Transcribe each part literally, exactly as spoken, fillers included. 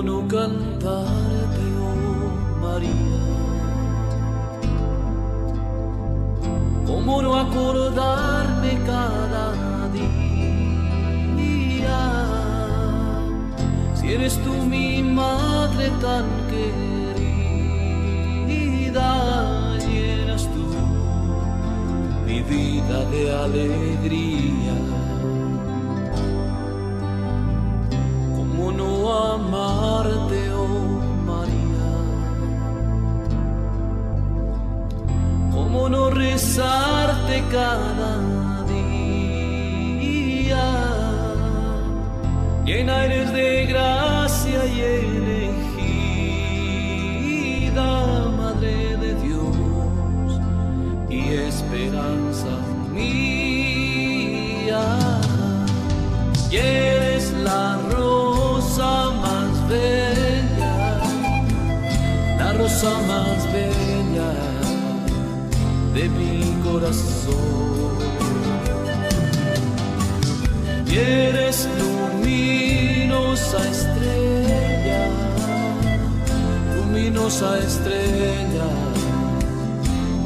buono cantare, oh Maria, buono accordarmi cada día, si eres tú mi madre tan querida, llenas tú mi vida de alegría. Amarte, oh María, cómo no rezarte cada día, llena eres de gracia y elegida, Madre de Dios y esperanza mía, y eres la rosa más bella, la rosa más bella de mi corazón. Y eres luminosa estrella, luminosa estrella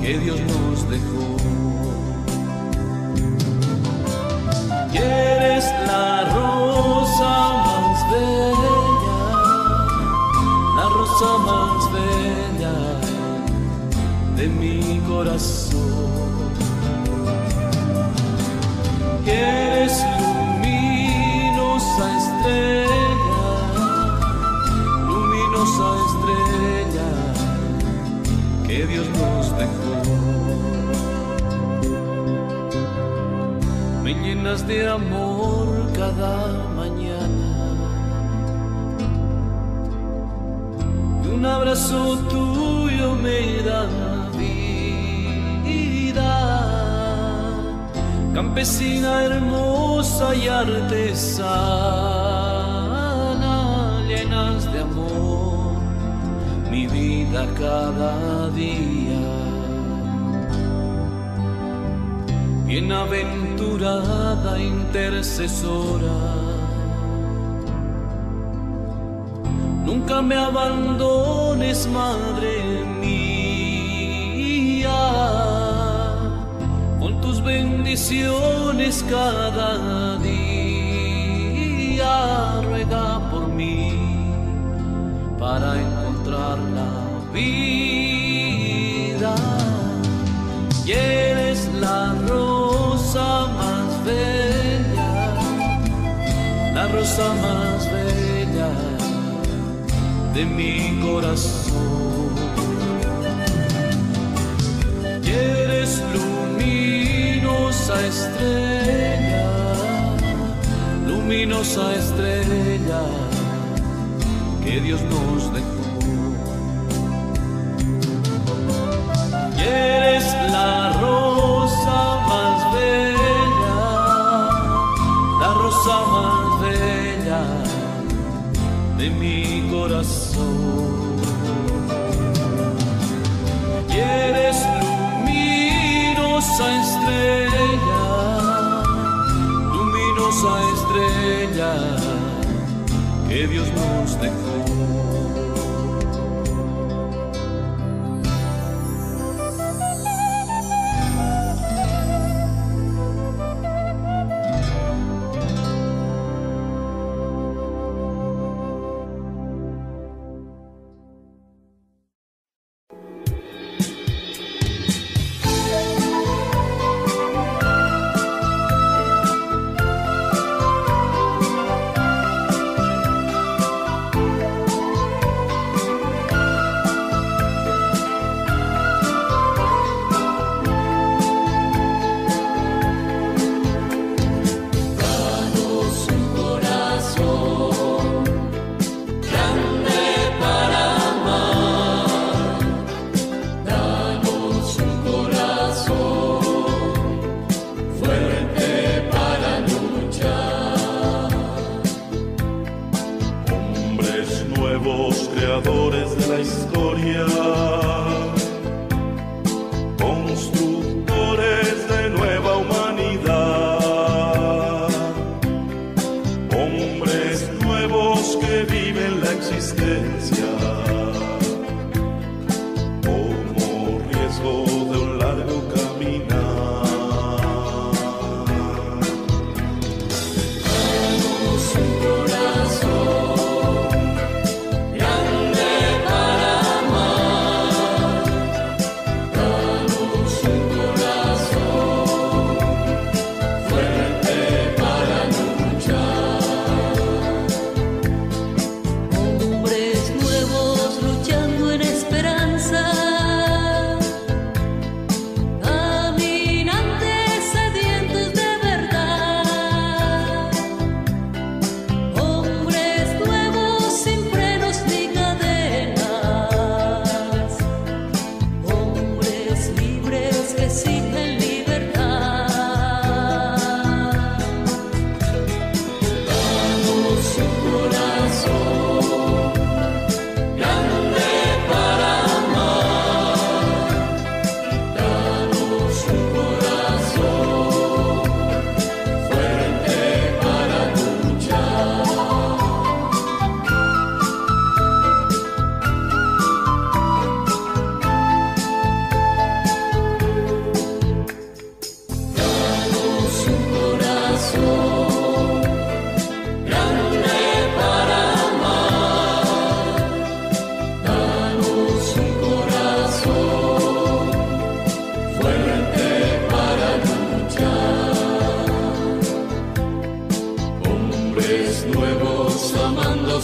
que Dios nos dejó. Y eres la rosa más bella, la rosa más bella de mi corazón. Y eres luminosa estrella, luminosa estrella que Dios nos dejó. Me llenas de amor cada mañana, y un abrazo tuyo me da vida, campesina hermosa y artesana, llenas de amor mi vida cada día. Bienaventurada intercesora, nunca me abandones, madre mía, con tus bendiciones cada día. Ruega por mí para encontrar la vida. Y eres la rosa más bella, la rosa más bella de mi corazón. Y eres luminosa estrella, luminosa estrella que Dios nos dejó. Y eres la rosa más bella, la rosa más bella de mi corazón. Y eres luminosa estrella, luminosa estrella que Dios nos dejó.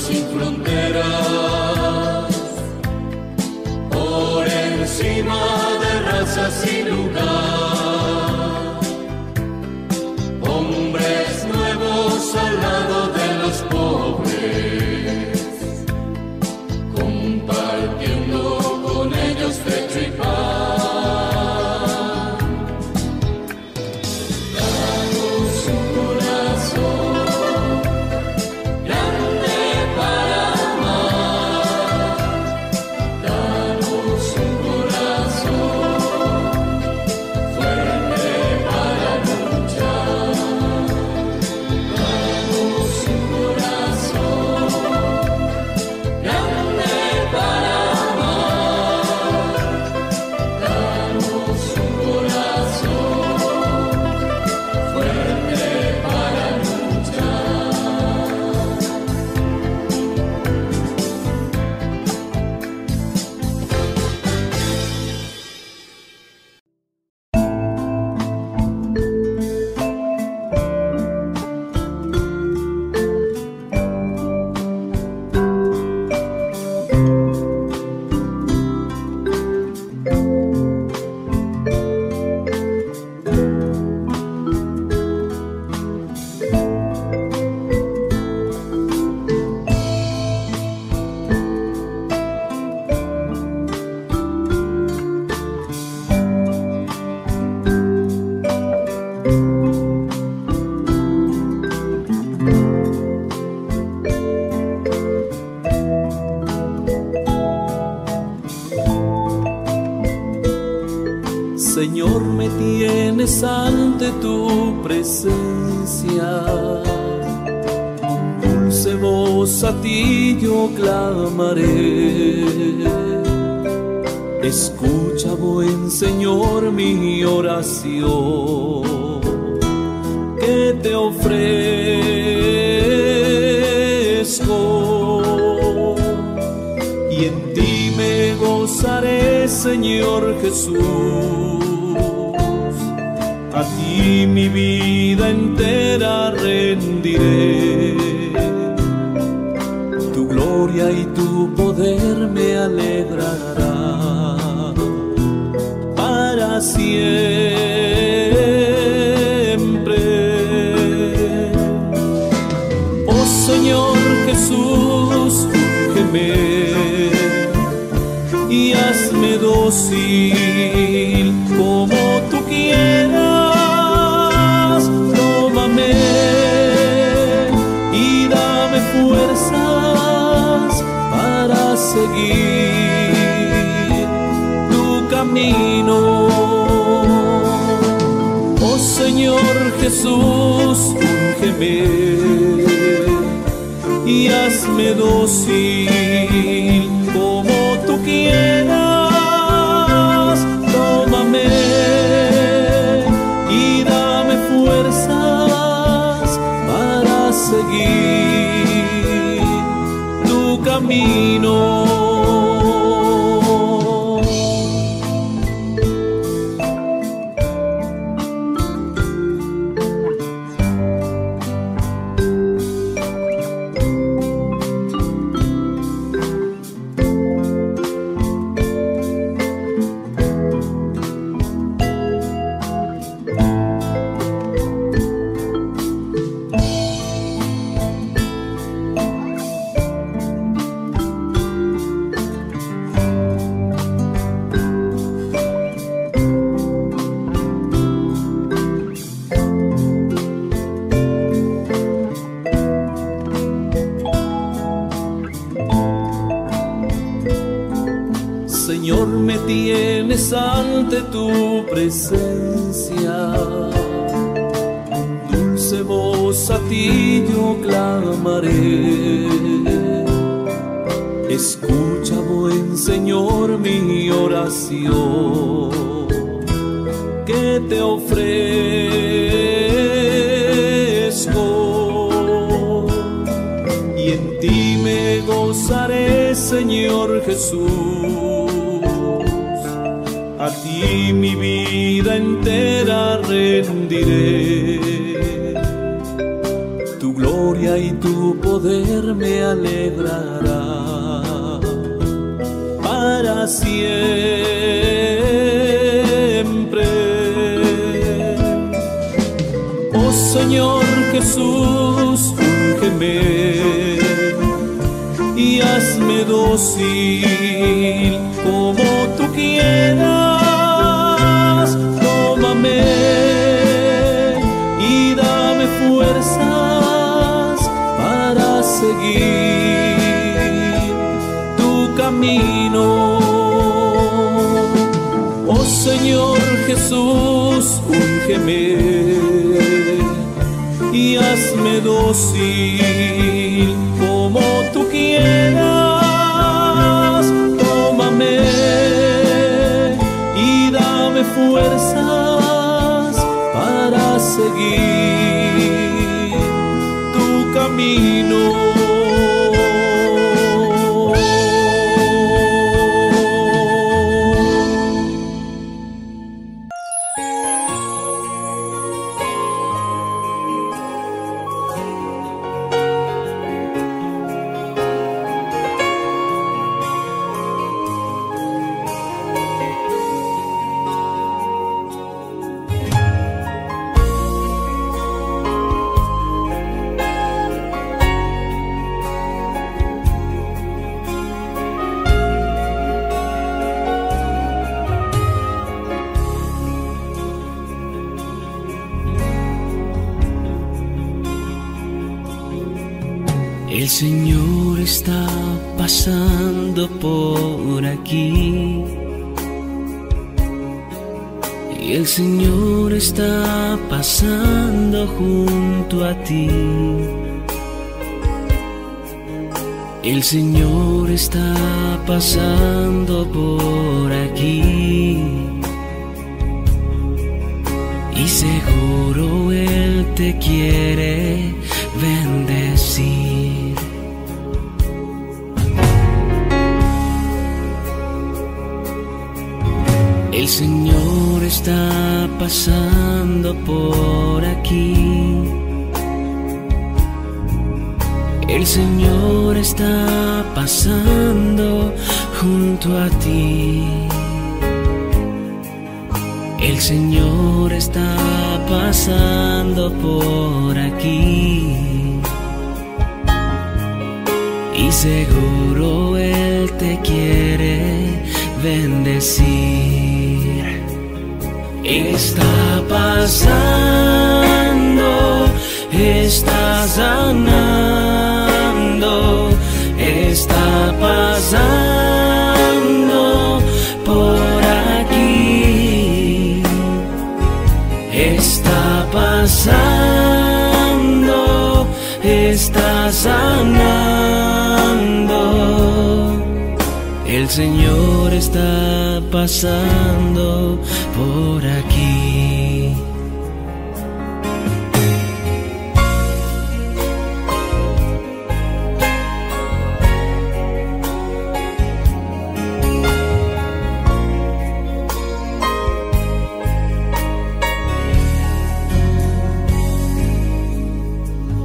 sin fronteras, por encima de razas y lugar, hombres nuevos al lado de los pobres, compartiendo con ellos techo y paz. Señor, me tienes ante tu presencia, con dulce voz a ti yo clamaré. Escucha, buen Señor, mi oración que te ofrezco, y en ti me gozaré, Señor Jesús. A ti mi vida entera rendiré, tu gloria y tu poder me alegrará para siempre. Oh Señor Jesús, úngeme y hazme dócil como tú quieras. Seguir tu camino, oh Señor Jesús, úngeme y hazme dócil como tú quieras. Tómame y dame fuerzas para seguir tu camino. Señor, me tienes ante tu presencia, con dulce voz a ti yo clamaré. Escucha, buen Señor, mi oración que te ofrezco, y en ti me gozaré, Señor Jesús. A ti mi vida entera rendiré, tu gloria. gloria y tu poder me alegrará para siempre. Oh Señor Jesús, úngeme y hazme dócil como tú quieras. Tómame y dame fuerzas para seguir tu camino. Oh Señor Jesús, úngeme y hazme dócil como tú quieras. Tómame y dame fuerzas para seguir tu camino. El Señor está pasando por aquí, y el Señor está pasando junto a ti. El Señor está pasando por aquí, y seguro Él te quiere bendecir. El Señor está pasando por aquí. El Señor está pasando junto a ti. El Señor está pasando por aquí. Y seguro Él te quiere bendecir. Está pasando, está sanando, está pasando por aquí. Está pasando, está sanando. El Señor está pasando por aquí.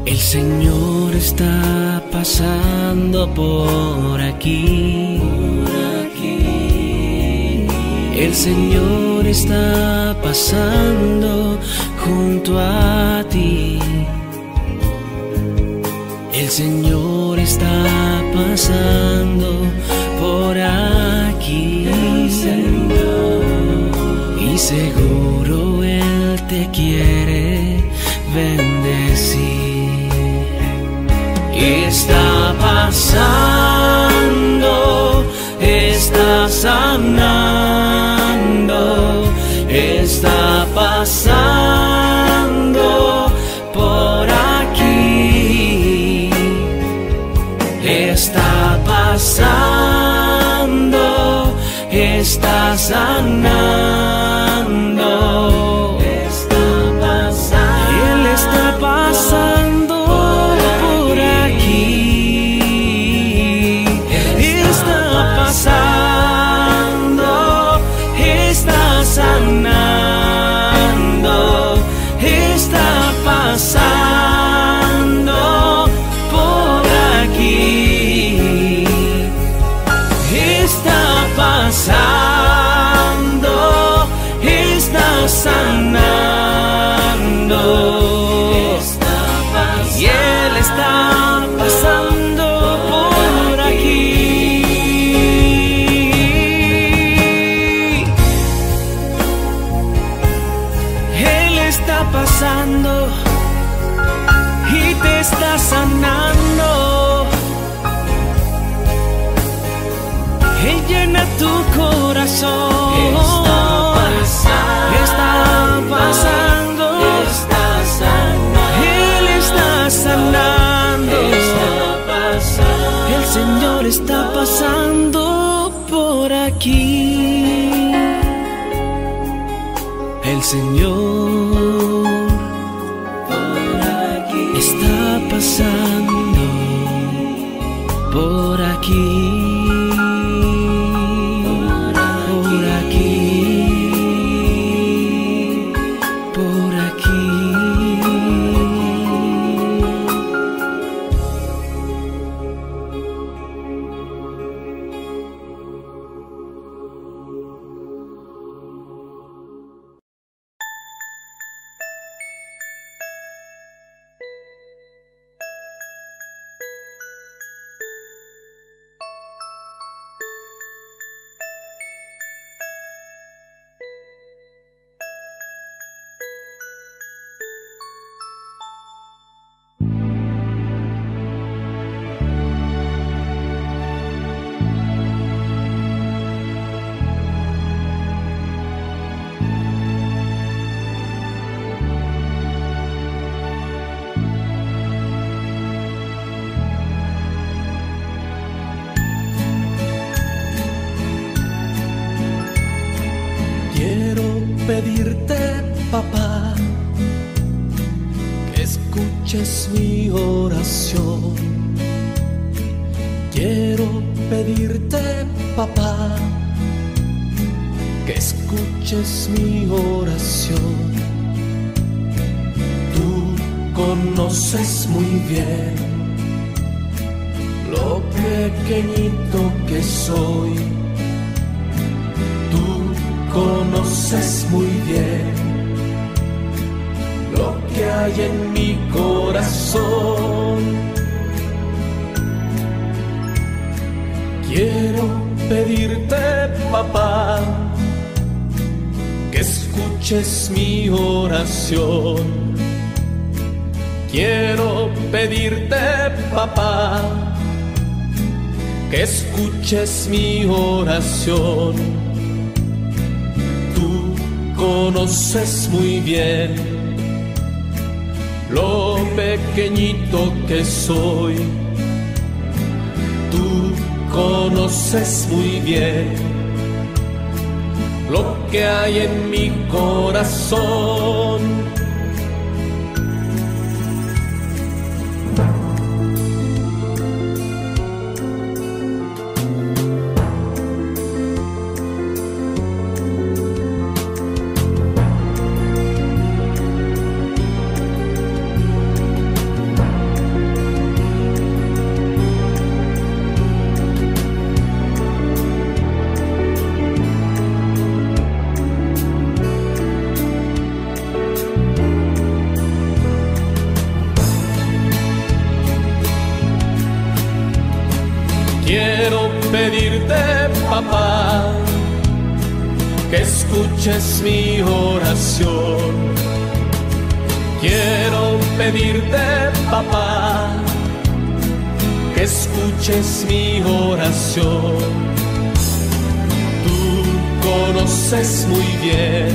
El Señor está pasando por aquí. El Señor está pasando junto a ti. El Señor está pasando por aquí. Y seguro Él te quiere bendecir. Está pasando, está sanando, está pasando por aquí. Está pasando, está sanando, está pasando. Él está pasando por aquí. Está pasando, está sanando, está pasando. está pasando y te está sanando. Él llena tu corazón. Está pasando, está pasando, está sanando. Él está sanando, está pasando. El Señor está pasando por aquí. El Señor por aquí está pasando por aquí. Es mi oración. Quiero pedirte, papá, que escuches mi oración. Tú conoces muy bien lo pequeñito que soy. Tú conoces muy bien lo que hay en mi corazón. Quiero pedirte, papá, que escuches mi oración. Quiero pedirte, papá, que escuches mi oración. Tú conoces muy bien lo pequeñito que soy. Tú conoces muy bien lo que hay en mi corazón. Es mi oración. Quiero pedirte, papá, que escuches mi oración. Tú conoces muy bien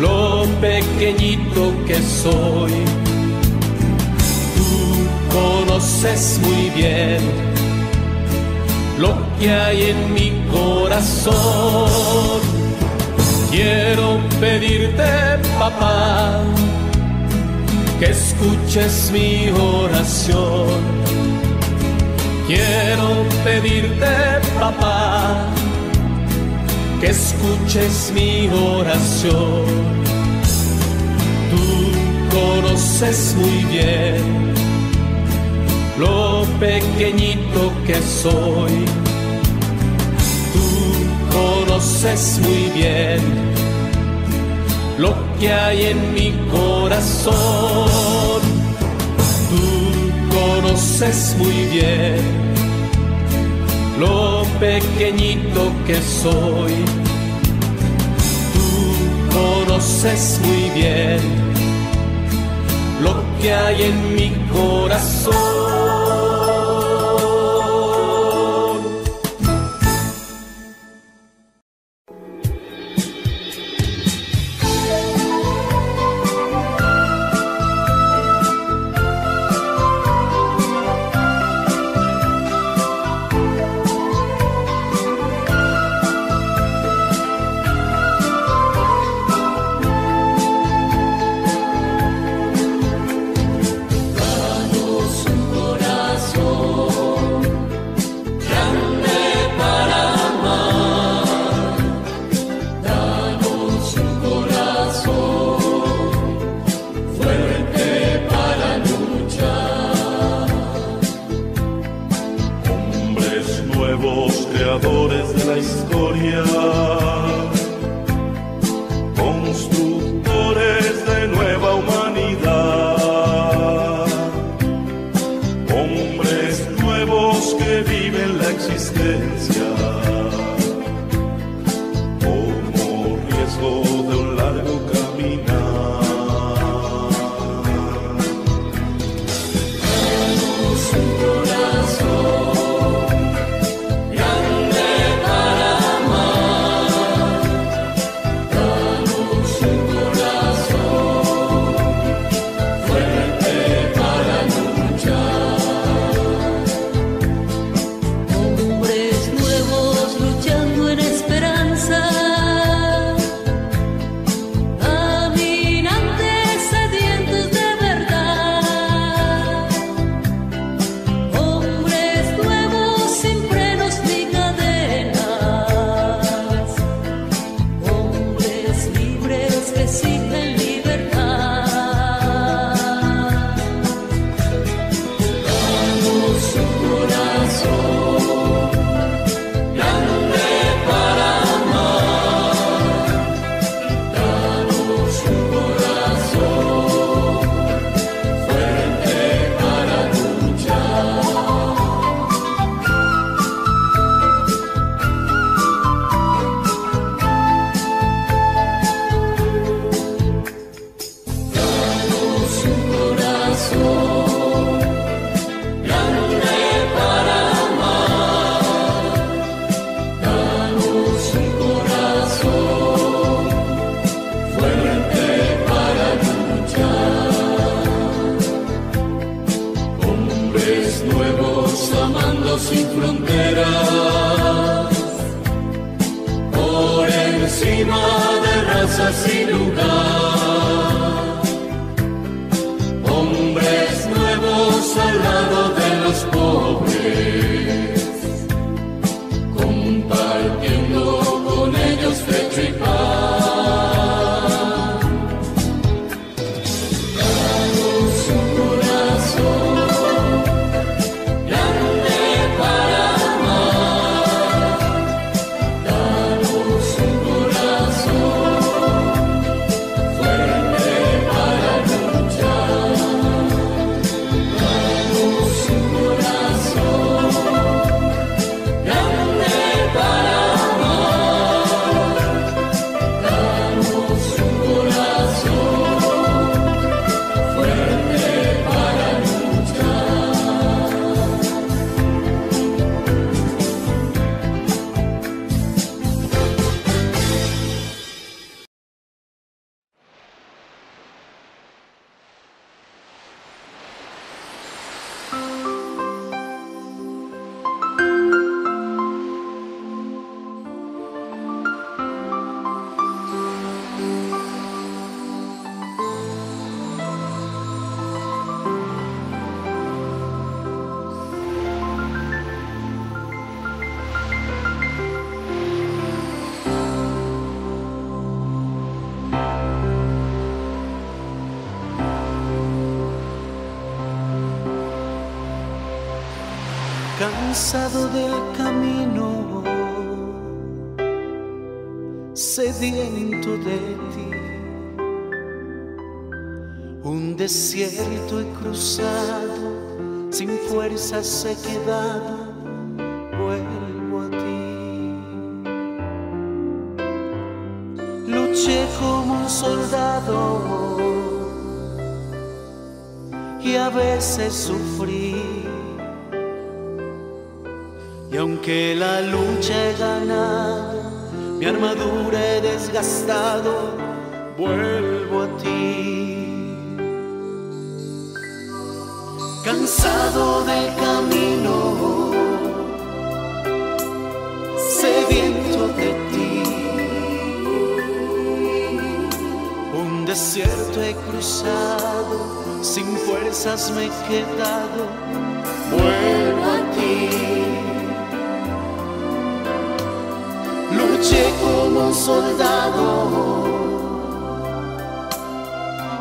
lo pequeñito que soy. Tú conoces muy bien lo que hay en mi corazón. Quiero pedirte, papá, que escuches mi oración. Quiero pedirte, papá, que escuches mi oración. Tú conoces muy bien lo pequeñito que soy. Tú conoces muy bien lo que hay en mi corazón. Tú conoces muy bien lo pequeñito que soy. Tú conoces muy bien lo que hay en mi corazón. Cansado del camino, sediento de ti, un desierto he cruzado, sin fuerzas he quedado, vuelvo a ti. Luché como soldado y a veces sufrí, y aunque la lucha he ganado, mi armadura he desgastado, vuelvo a ti. Cansado del camino, sediento de ti, un desierto he cruzado, sin fuerzas me he quedado, vuelvo a ti. Luché como un soldado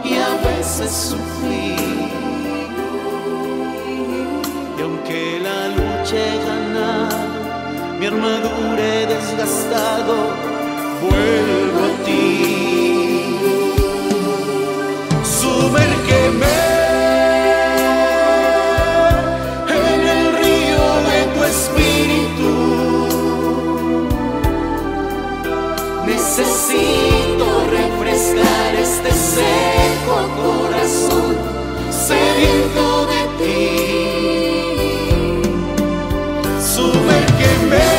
y a veces sufrí, y aunque la lucha he ganado, mi armadura he desgastado, vuelvo a ti. Sumérgeme en el río de tu espíritu. Necesito refrescar este seco corazón sediento de ti. Sumérgeme,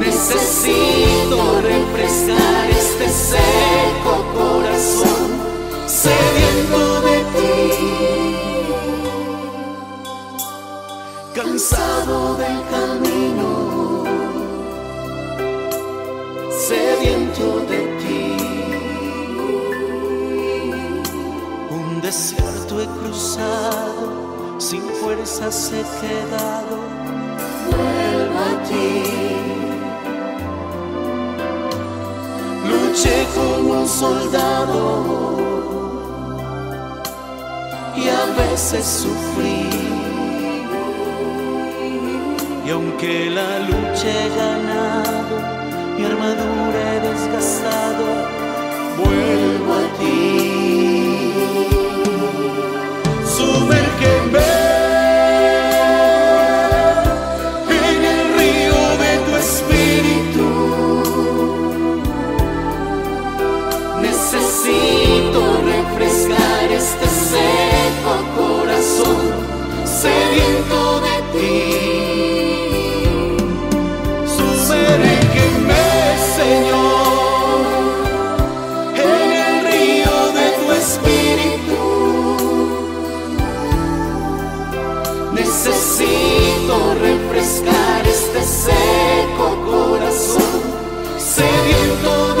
necesito refrescar este seco corazón sediento de ti. Cansado del camino, sediento de ti, un desierto he cruzado, sin fuerzas he quedado, vuelvo a ti. Luché como un soldado y a veces sufrí, y aunque la lucha he ganado, mi armadura he desgastado, vuelvo a ti. Sumérgeme en el río de tu espíritu. Necesito refrescar este seco corazón sediento de ti. Sumérgeme, Señor, en el río de tu espíritu. Necesito refrescar este seco corazón sediento de ti.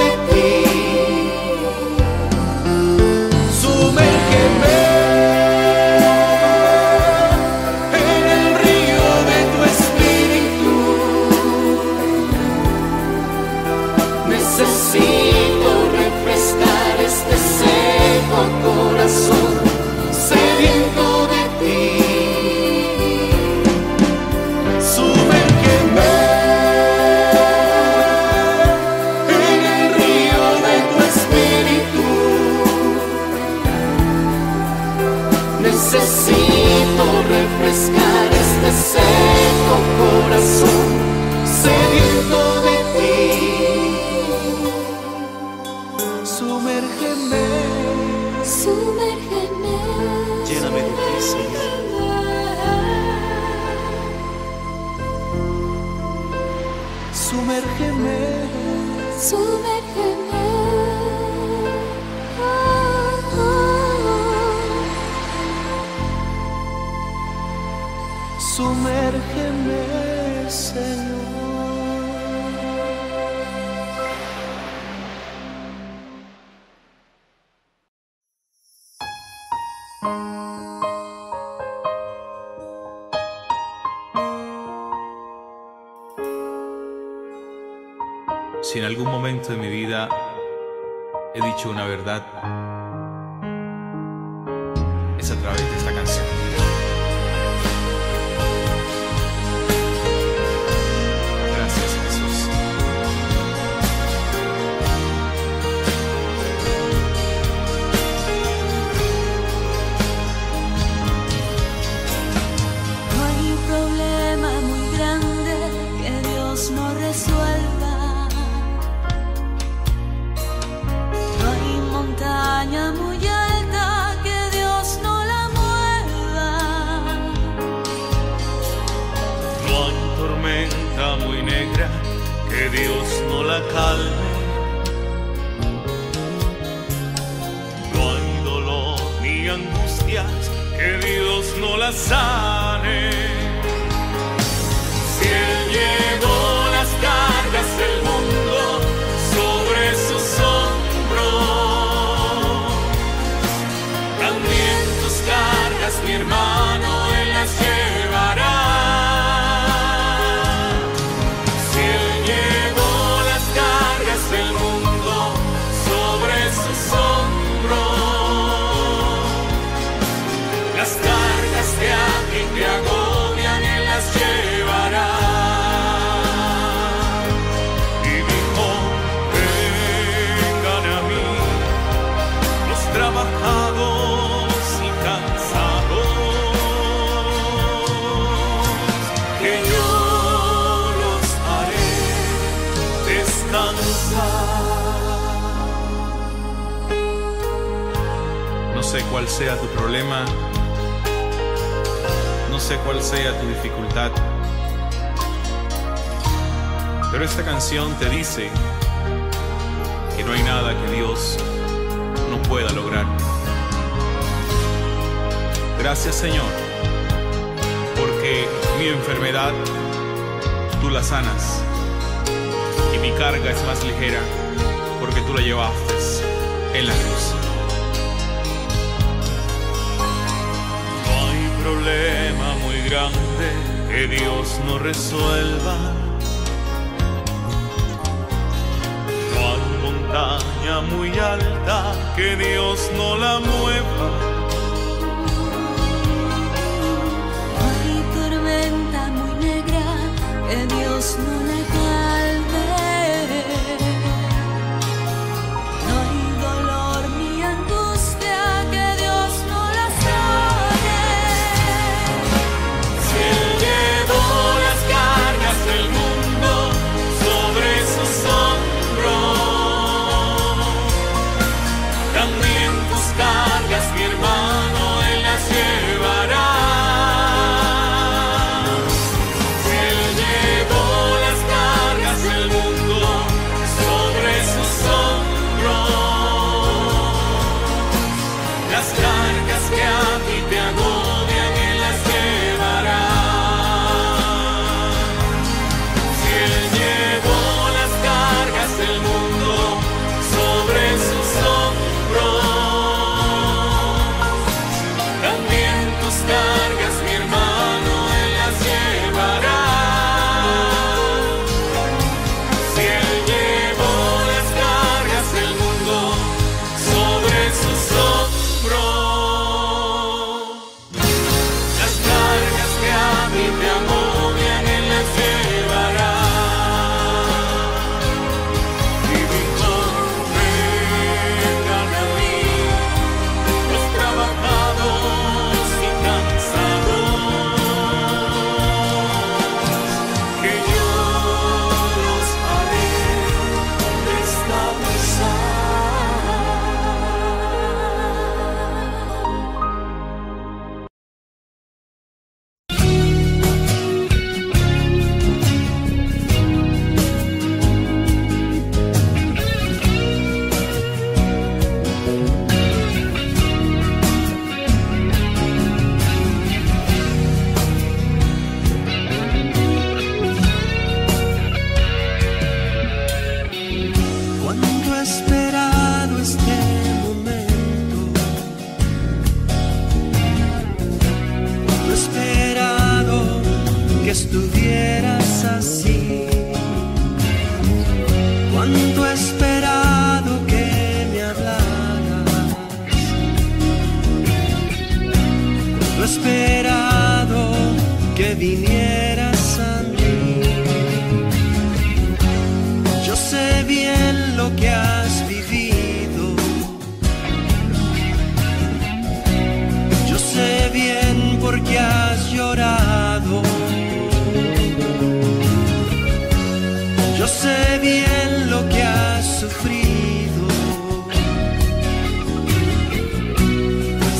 Corazón sediento de ti. Sumérgeme en el río de tu espíritu. Necesito refrescar este seco corazón sediento de ti. Sumérgeme, sumérgeme, lléname de ti, Señor. Sumérgeme, sumérgeme, oh, oh. Sumérgeme, Señor. Si en algún momento de mi vida he dicho una verdad, es a través de esta canción. Gracias, Jesús. No hay tormenta muy negra, que Dios no la calme. No hay dolor ni angustias, que Dios no las sane. Si Él llevó las cargas del mundo sobre sus hombros, también tus cargas, mi hermano, Él las llevará. No sé cuál sea tu problema, no sé cuál sea tu dificultad, pero esta canción te dice que no hay nada que Dios no pueda lograr. Gracias, Señor, porque mi enfermedad tú la sanas y mi carga es más ligera porque tú la llevaste en la cruz. Problema muy grande que Dios no resuelva, no hay montaña muy alta que Dios no la mueva, no hay tormenta muy negra que Dios no la calme, no hay dolor ni angustia que Dios no la sabe.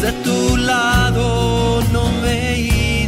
De tu lado no me he ido.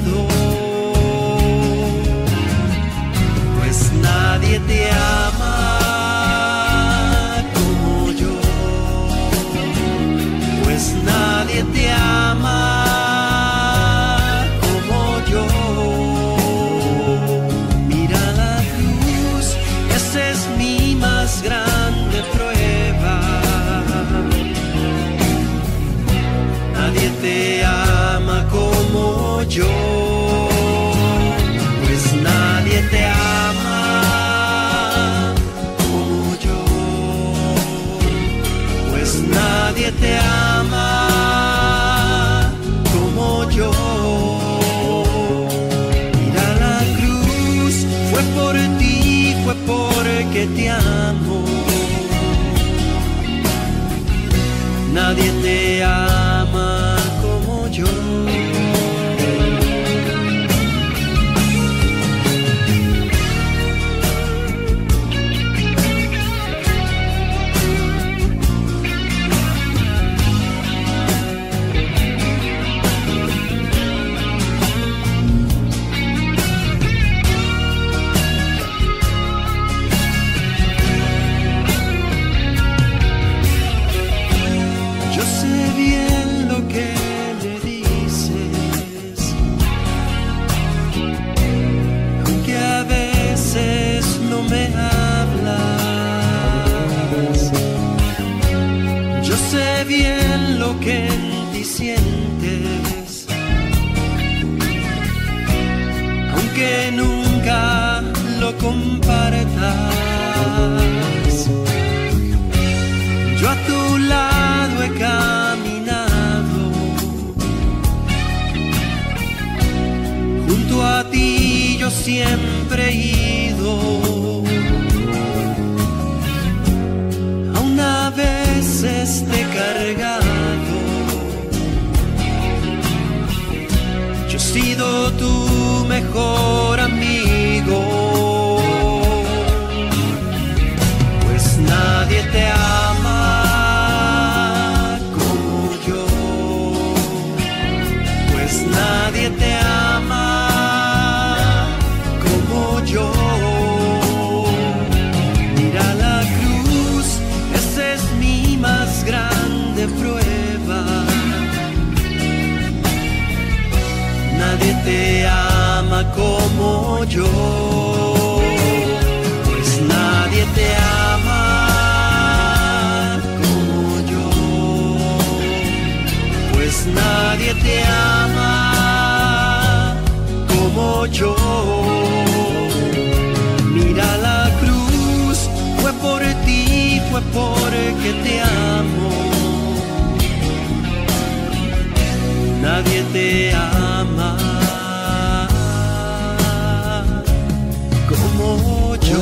fue porque te amo. Nadie te ama como yo. Siempre he ido a una vez este cargado. Yo he sido tu mejor amigo, pues nadie te ama como yo, pues nadie te ama. Nadie te ama como yo, pues nadie te ama como yo, pues nadie te ama como yo. Mira la cruz, fue por ti, fue porque te amo. Nadie te ama como yo.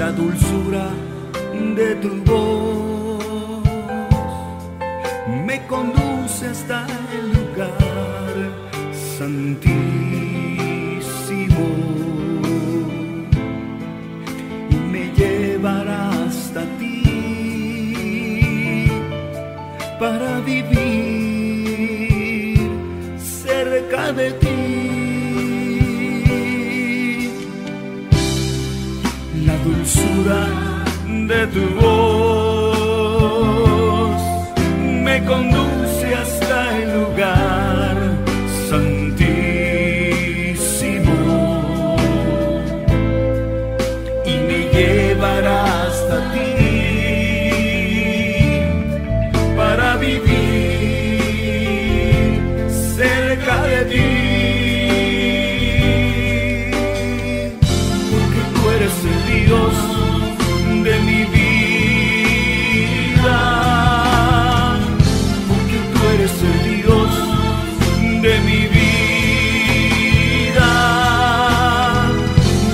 La dulzura de tu voz me conduce hasta el lugar santísimo y me llevará hasta ti para vivir cerca de ti. Dulzura de tu voz me conduce hasta el lugar santísimo y me llevará hasta ti para vivir cerca de ti. Dios de mi vida, porque tú eres el Dios de mi vida,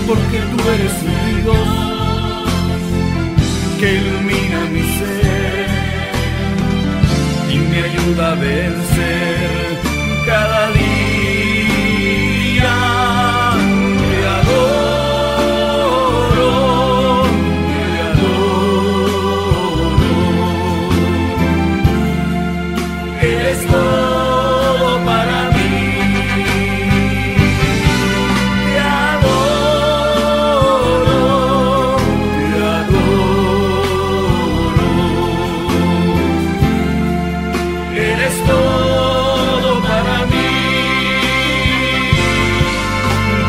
porque tú eres el Dios que ilumina mi ser y me ayuda a vencer cada día. Todo para mí, te adoro.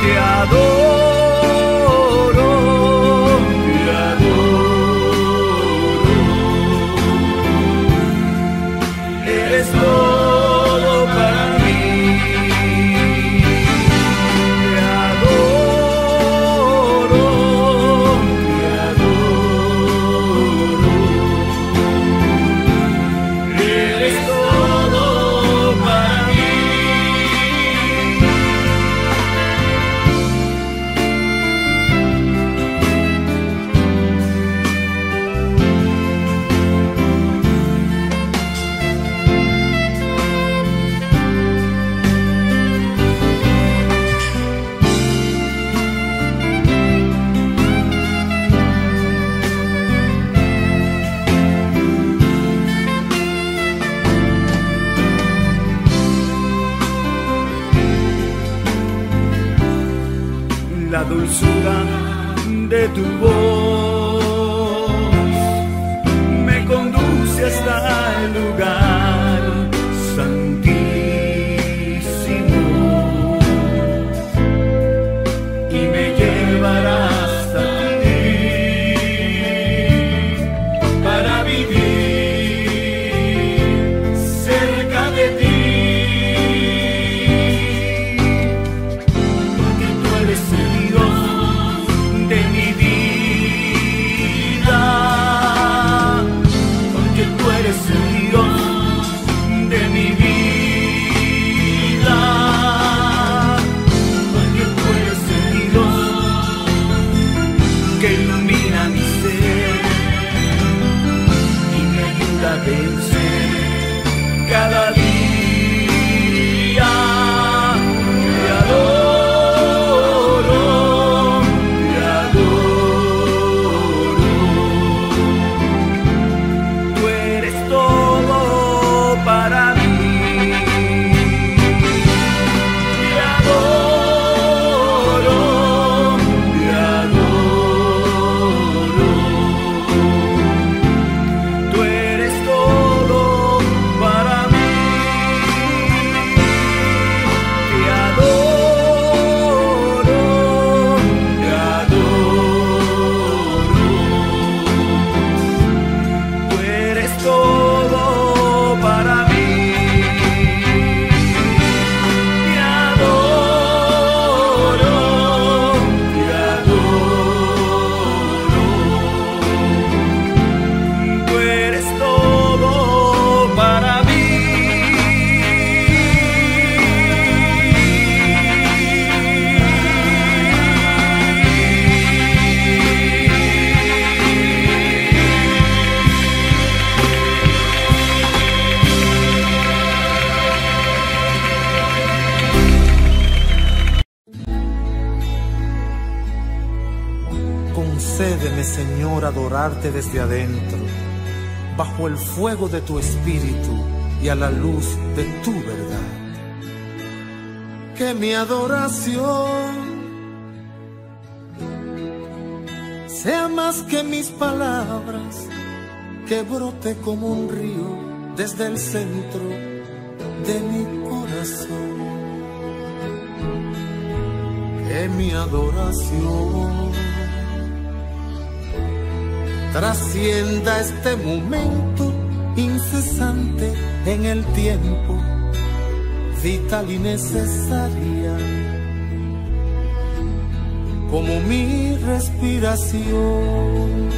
te adoro, te adoro, eres todo para mí, te adoro, te adoro, eres todo. La dulzura de tu voz me conduce hasta el lugar santísimo y me llevará hasta ti para vivir cerca de ti. Cada día te adoro, te adoro, tú eres todo para mí. Concédeme, Señor, adorarte desde adentro, bajo el fuego de tu espíritu y a la luz de tu verdad. Que mi adoración sea más que mis palabras, que brote como un río desde el centro de mi corazón. Que mi adoración trascienda este momento incesante en el tiempo, vital y necesaria, como mi respiración.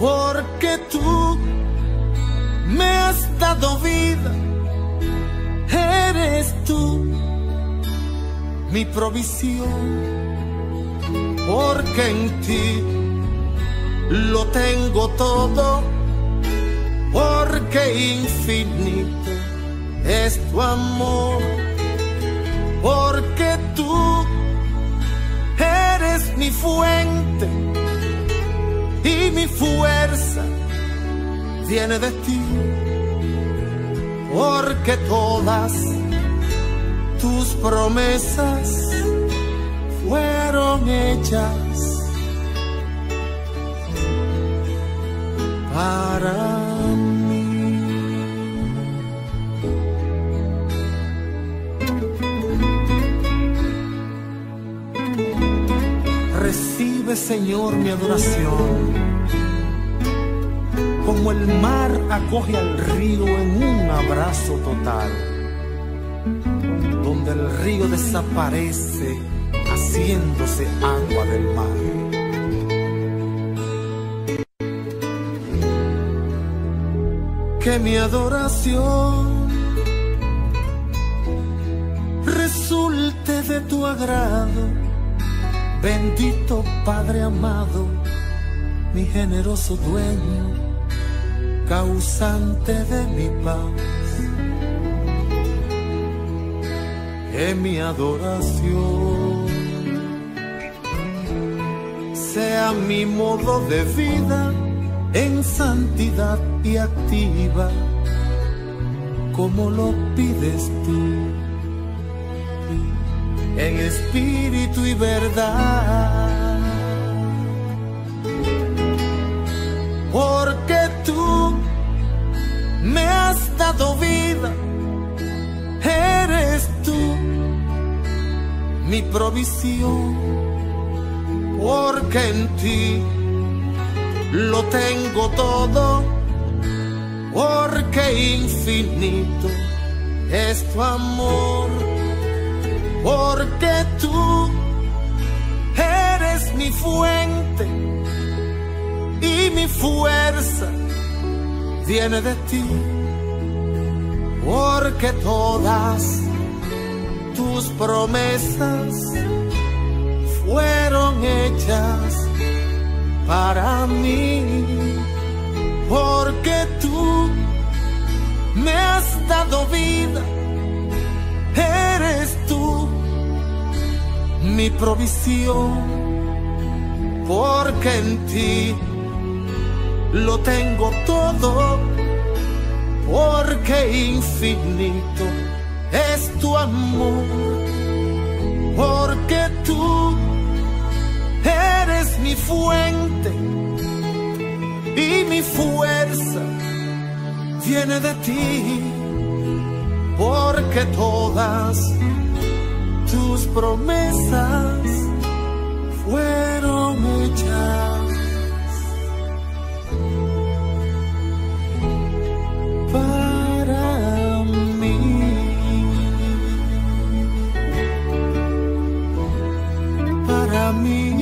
Porque tú me has dado vida, eres tú mi provisión. Porque en ti lo tengo todo, porque infinito es tu amor, porque tú eres mi fuente y mi fuerza viene de ti, porque todas tus promesas fueron hechas para mí. Recibe, Señor, mi adoración. Como el mar acoge al río en un abrazo total, donde el río desaparece haciéndose agua del mar. Que mi adoración resulte de tu agrado, bendito Padre amado, mi generoso dueño, causante de mi paz. Que mi adoración sea mi modo de vida, en santidad y activa, como lo pides tú, en espíritu y verdad. Porque tú me has dado vida, eres tú mi provisión, porque en ti lo tengo todo, porque infinito es tu amor, porque tú eres mi fuente y mi fuerza viene de ti, porque todas tus promesas fueron hechas para mí, porque tú me has dado vida, eres tú mi provisión, porque en ti lo tengo todo, porque infinito es tu amor, porque tú eres mi fuente y mi fuerza viene de ti, porque todas tus promesas fueron hechas para mí. Para mí.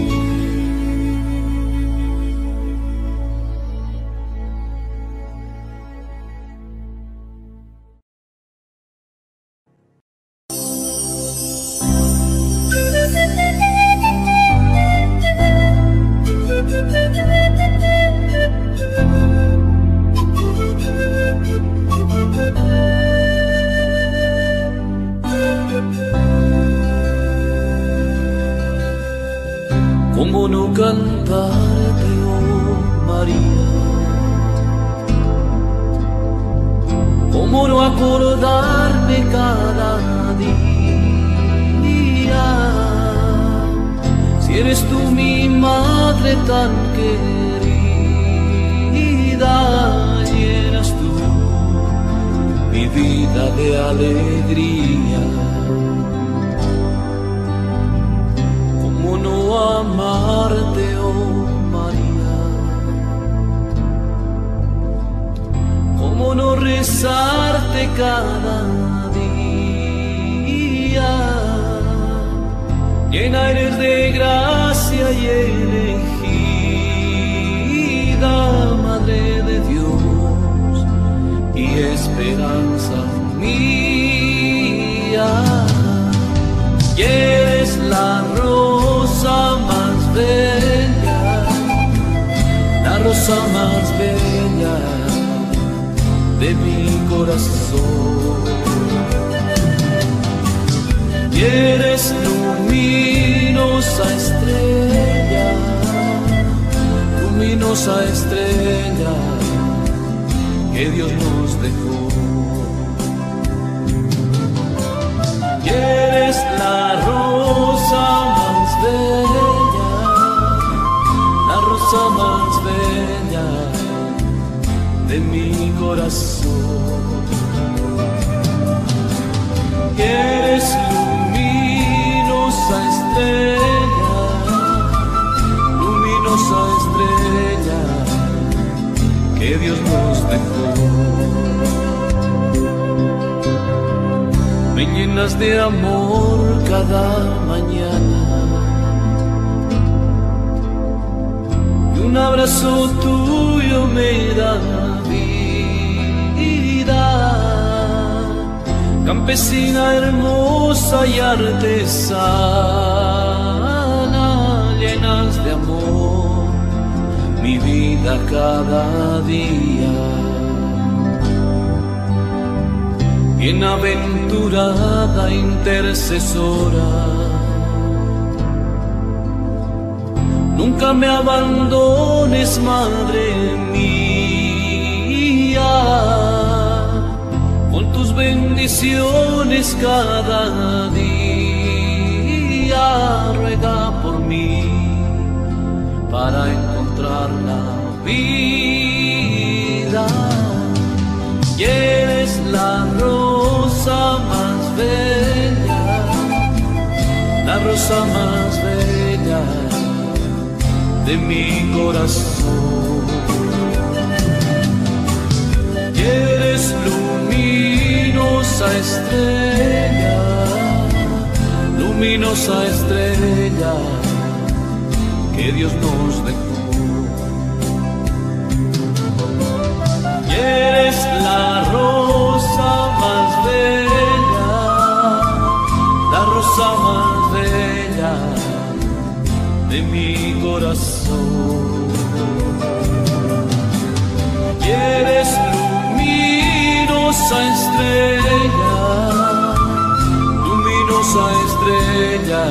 llenas de amor cada mañana, y un abrazo tuyo me da vida, campesina hermosa y artesana, llenas de amor mi vida cada día. Bienaventurada intercesora, nunca me abandones, madre mía, con tus bendiciones cada día. Ruega por mí para encontrar la vida. Y eres la rosa más bella, la rosa más bella de mi corazón. Y eres luminosa estrella, luminosa estrella que Dios nos dejó. Y eres la rosa más bella, la rosa más bella de mi corazón. Y eres luminosa estrella, luminosa estrella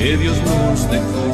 que Dios nos dejó.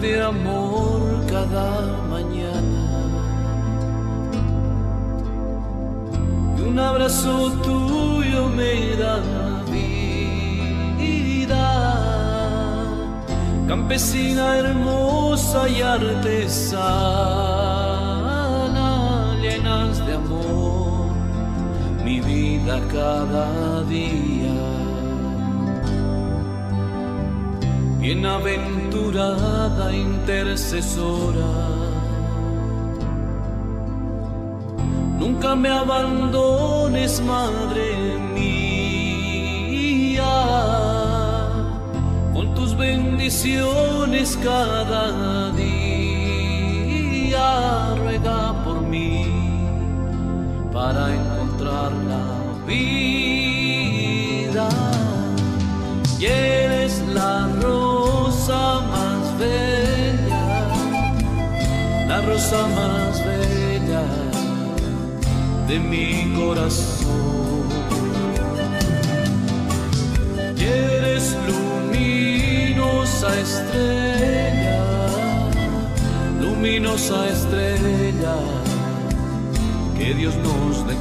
De amor cada mañana, y un abrazo tuyo me da vida, campesina hermosa y artesana, cada día. Bienaventurada intercesora, nunca me abandones, madre mía, con tus bendiciones cada día. Ruega por mí para encontrar la vida. Y eres la rosa más bella, la rosa más bella de mi corazón. Y eres luminosa estrella, luminosa estrella que Dios nos dejó.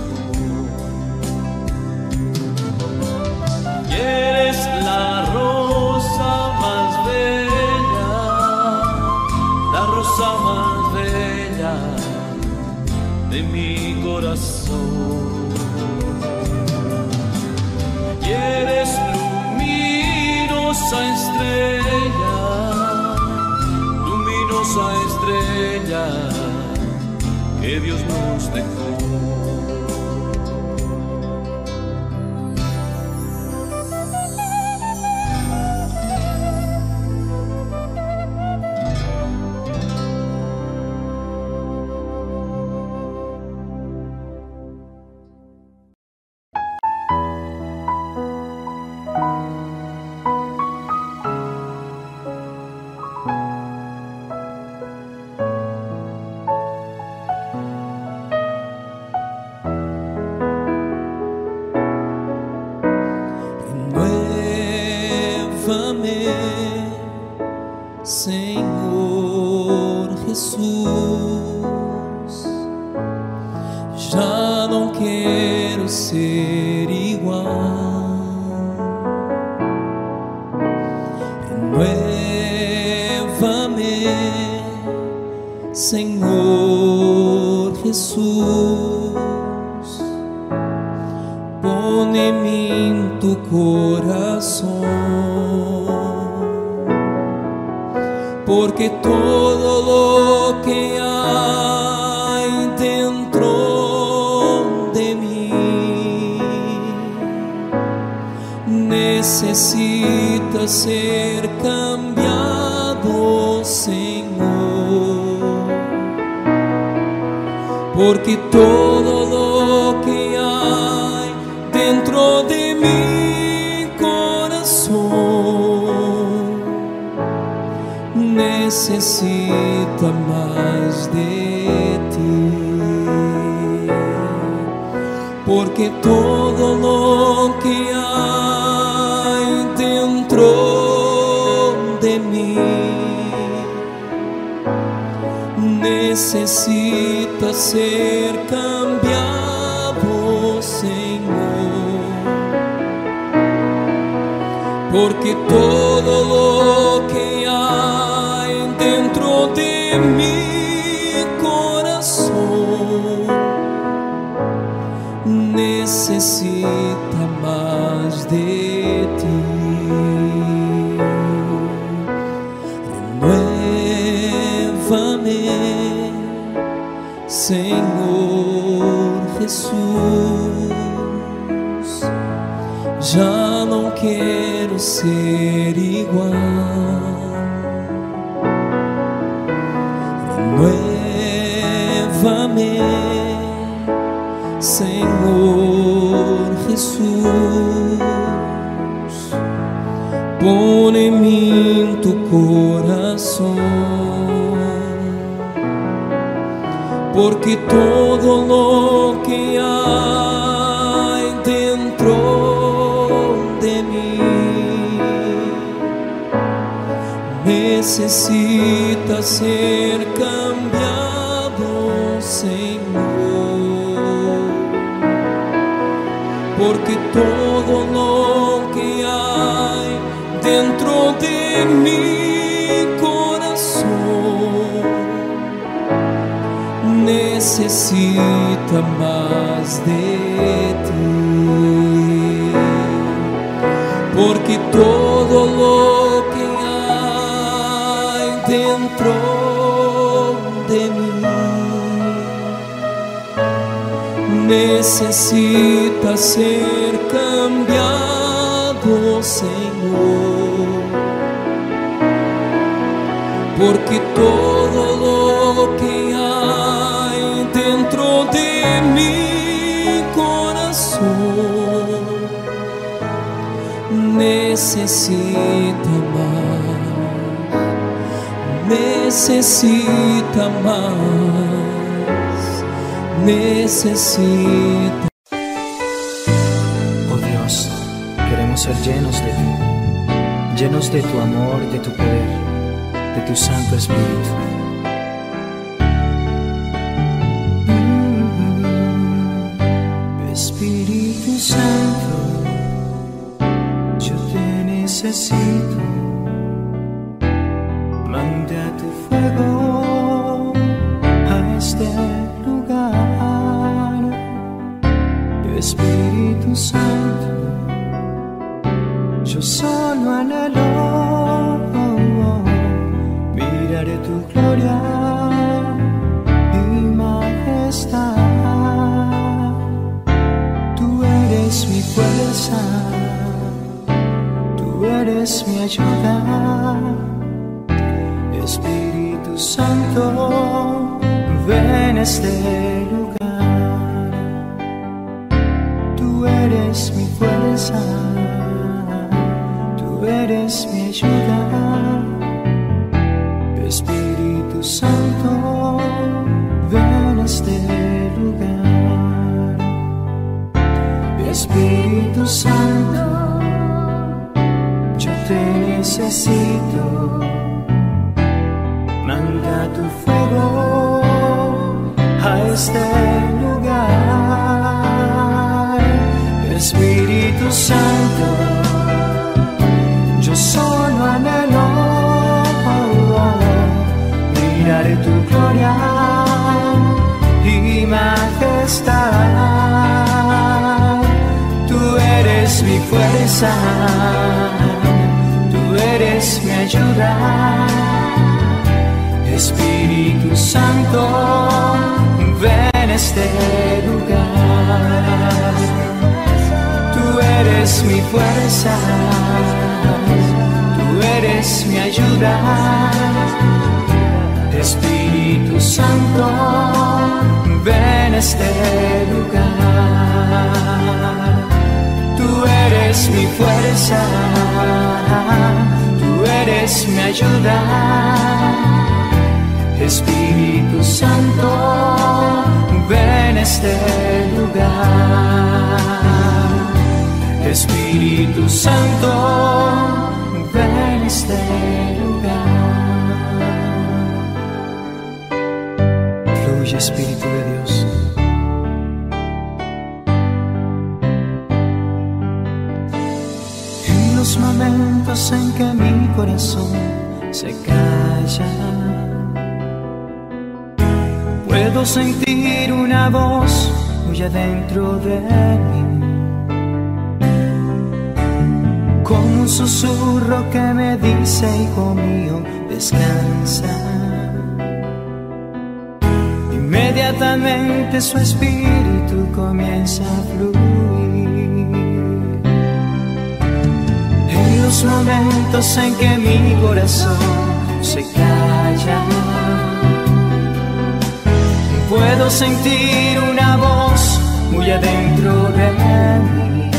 Y eres la rosa más bella, la rosa más bella de mi corazón. Y eres luminosa estrella, luminosa estrella que Dios nos dejó. Necesita más de ti. porque todo lo que hay dentro de mí necesita ser cambiado, Señor, porque todo lo que hay dentro de mi corazón necesita más, necesita más, necesita. Oh Dios, queremos ser llenos de ti, llenos de tu amor, de tu poder, de tu Santo Espíritu. Mm-hmm. Espíritu Santo, necesito, manda tu fuego a este lugar. Espíritu Santo, yo solo anhelo miraré tu gloria y majestad. Tú eres mi fuerza, tú eres mi ayuda. Espíritu Santo, ven a este lugar. Tú eres mi fuerza, tú eres mi ayuda. Espíritu Santo, ven a este lugar. Espíritu Santo, te necesito, manda tu fuego a este lugar. Espíritu Santo, yo solo anhelo miraré tu gloria y majestad. Tú eres mi fuerza, eres mi ayuda. Espíritu Santo, ven a este lugar. Tú eres mi fuerza, tú eres mi ayuda. Espíritu Santo, ven a este lugar. Tú eres mi fuerza, tú eres mi ayuda. Espíritu Santo, ven a este lugar. Espíritu Santo, ven a este lugar. Fluye, Espíritu de Dios. Los momentos en que mi corazón se calla, puedo sentir una voz muy adentro de mí, como un susurro que me dice: hijo mío, descansa. Inmediatamente su espíritu comienza a fluir. En los momentos en que mi corazón se calla, puedo sentir una voz muy adentro de mí,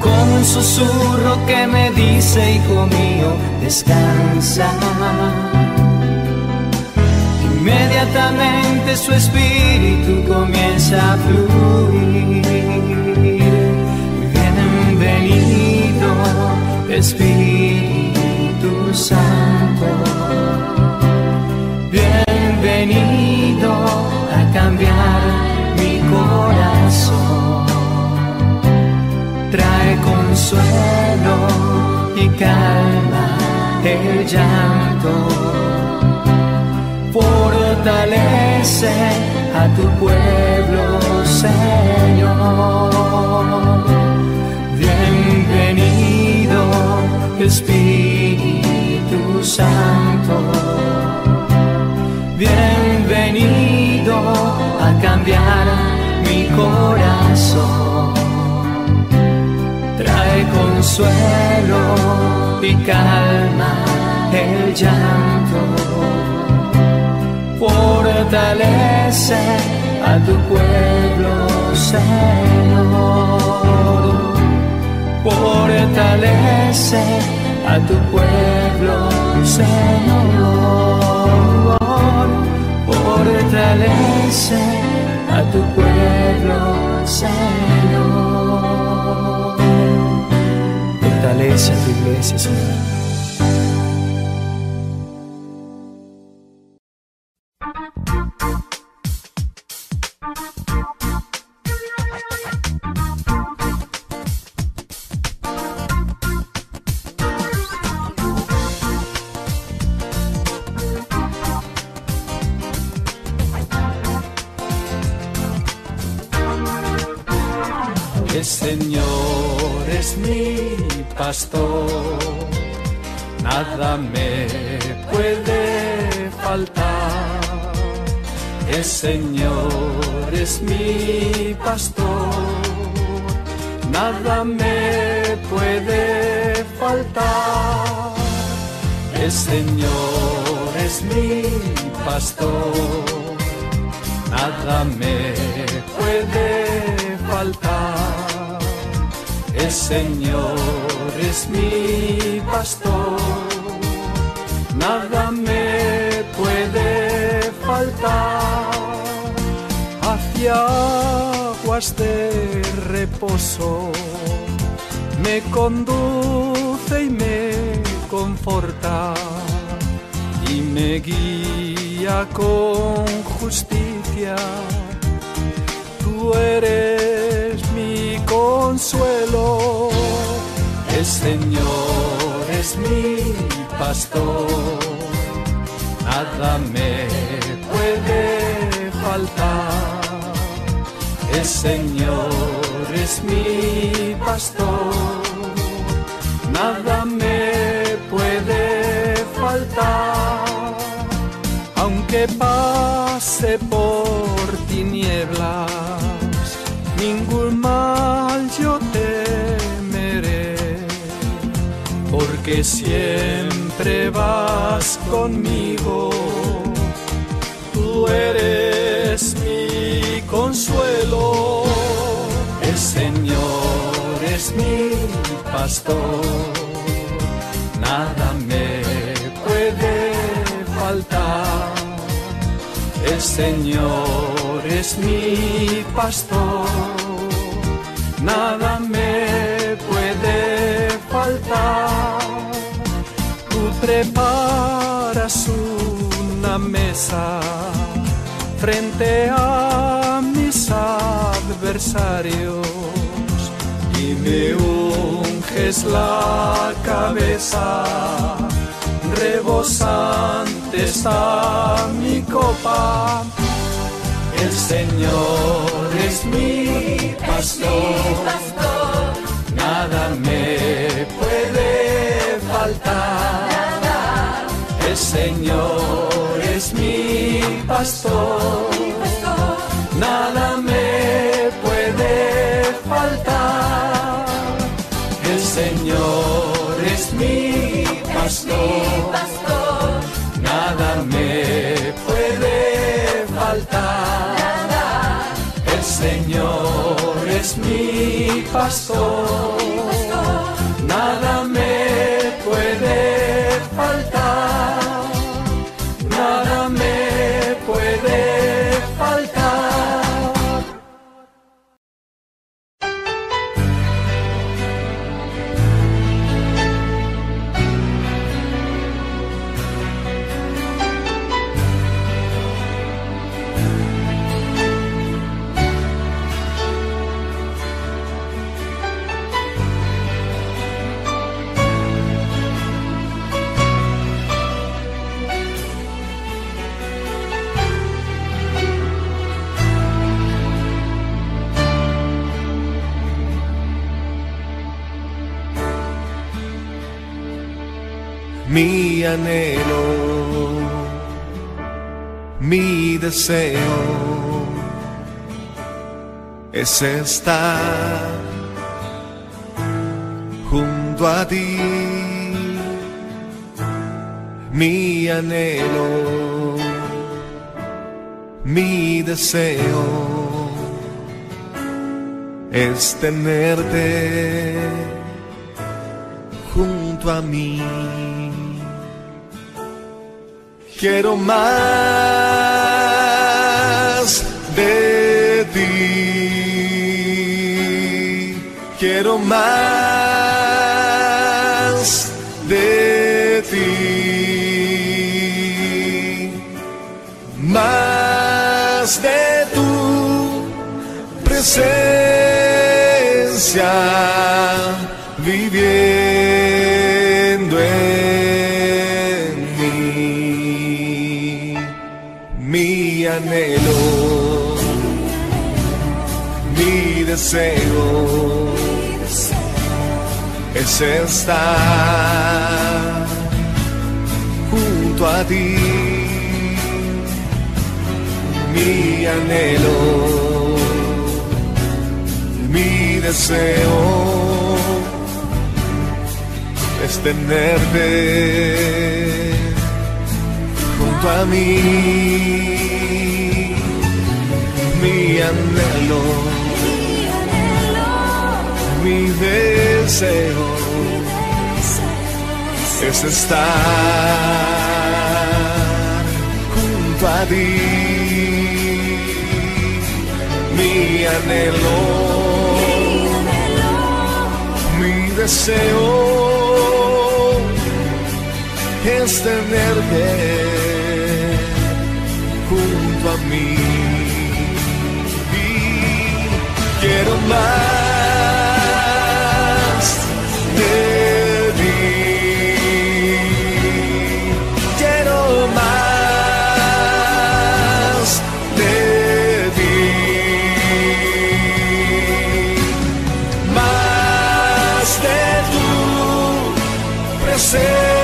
como un susurro que me dice: hijo mío, descansa. Inmediatamente su espíritu comienza a fluir. Bienvenido, Espíritu Santo, bienvenido a cambiar mi corazón. Trae consuelo y calma el llanto, fortalece a tu pueblo, Señor. Espíritu Santo, bienvenido a cambiar mi corazón. Trae consuelo y calma el llanto, fortalece a tu pueblo, Señor. Fortalece a tu pueblo, Señor. Fortalece a tu pueblo, Señor. Fortalece a tu iglesia, Señor. Nada me puede faltar. El Señor es mi pastor, nada me puede faltar. El Señor es mi pastor, nada me puede faltar. El Señor es mi pastor, nada me puede faltar. Hacia aguas de reposo me conduce y me conforta, y me guía con justicia. Tú eres mi consuelo. El Señor es mi pastor, nada me puede faltar. El Señor es mi pastor, nada me puede faltar. Aunque pase por tinieblas, ningún mal yo temeré, porque siempre vas conmigo. Tú eres mi consuelo. El Señor es mi pastor, nada me puede faltar. El Señor es mi pastor, nada me puede faltar. Tú preparas una mesa frente a mis adversarios, y me unges la cabeza, rebosante está mi copa. El Señor es mi pastor, nada me puede faltar. El Señor es mi pastor, nada me puede faltar. El Señor es mi pastor, nada me puede faltar. El Señor es mi pastor, nada me puede faltar. Nada me puede faltar. anhelo, mi deseo es estar junto a ti. Mi anhelo, mi deseo es tenerte junto a mí. Quiero más de ti, quiero más de ti, más de tu presencia, viviendo en mí. Mi anhelo, mi deseo es estar junto a ti. Mi anhelo, mi deseo es tenerte junto a mí. Mi anhelo, mi deseo es estar junto a ti. Mi anhelo, mi deseo es tenerte junto a mí. Y quiero más de ti, quiero más de ti, más de tu presencia.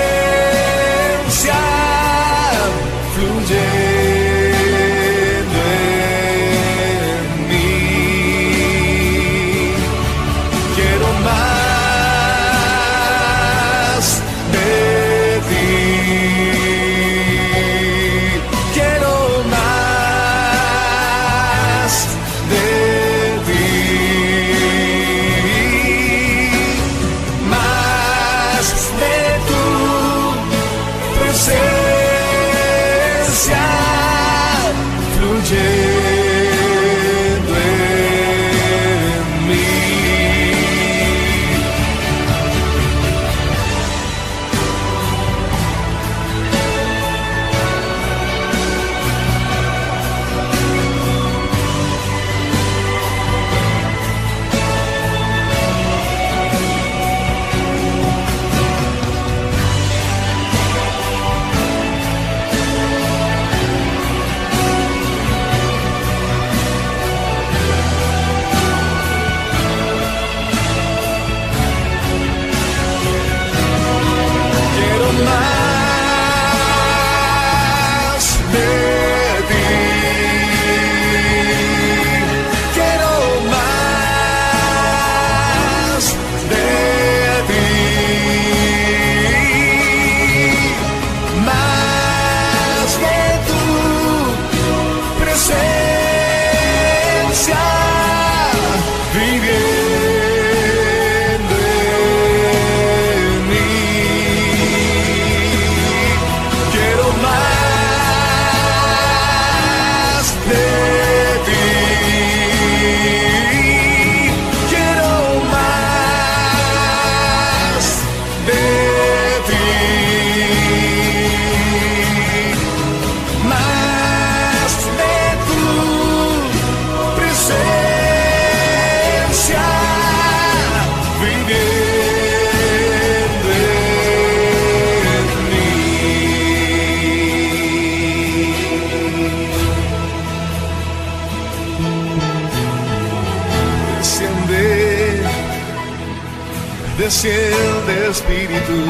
Desciende, Espíritu,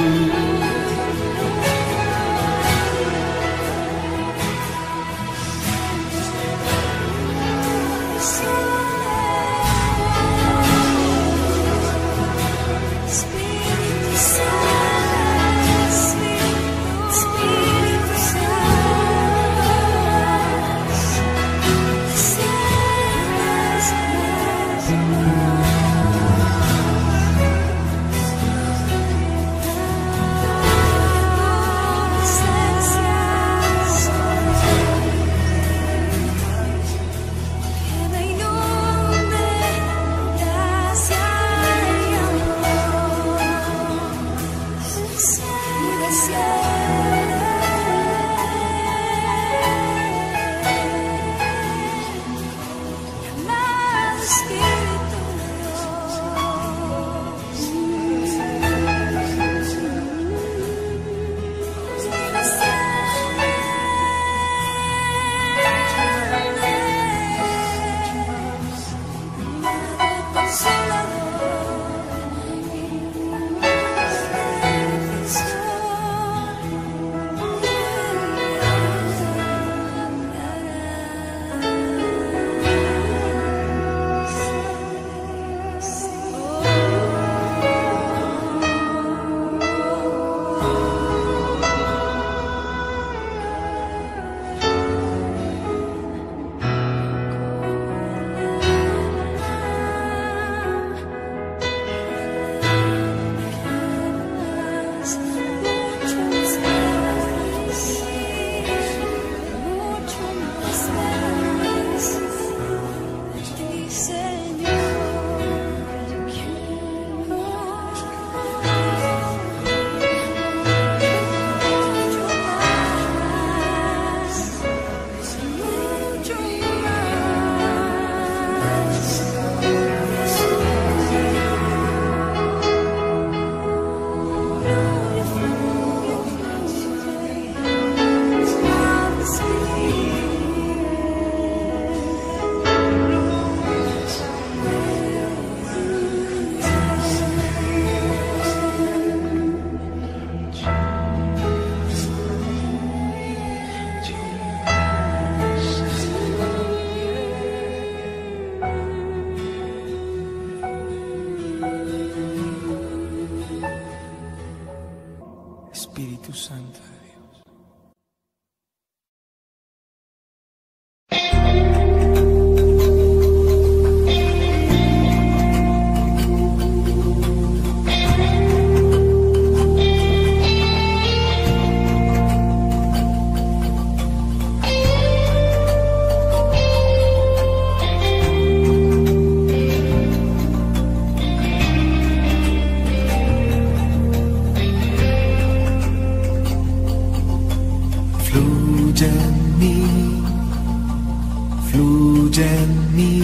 Fluye en mí,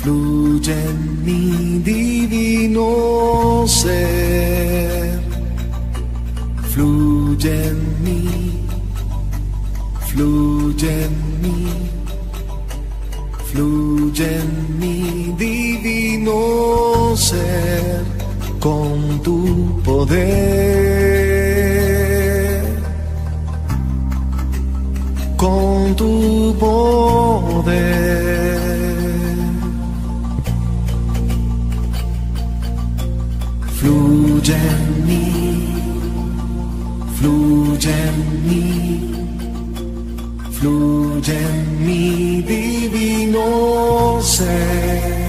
fluye en mi divino ser. Fluye en mí, fluye en mí, fluye en mi divino ser con tu poder, con tu poder. Fluye en mí, fluye en mí, fluye en mi divino ser.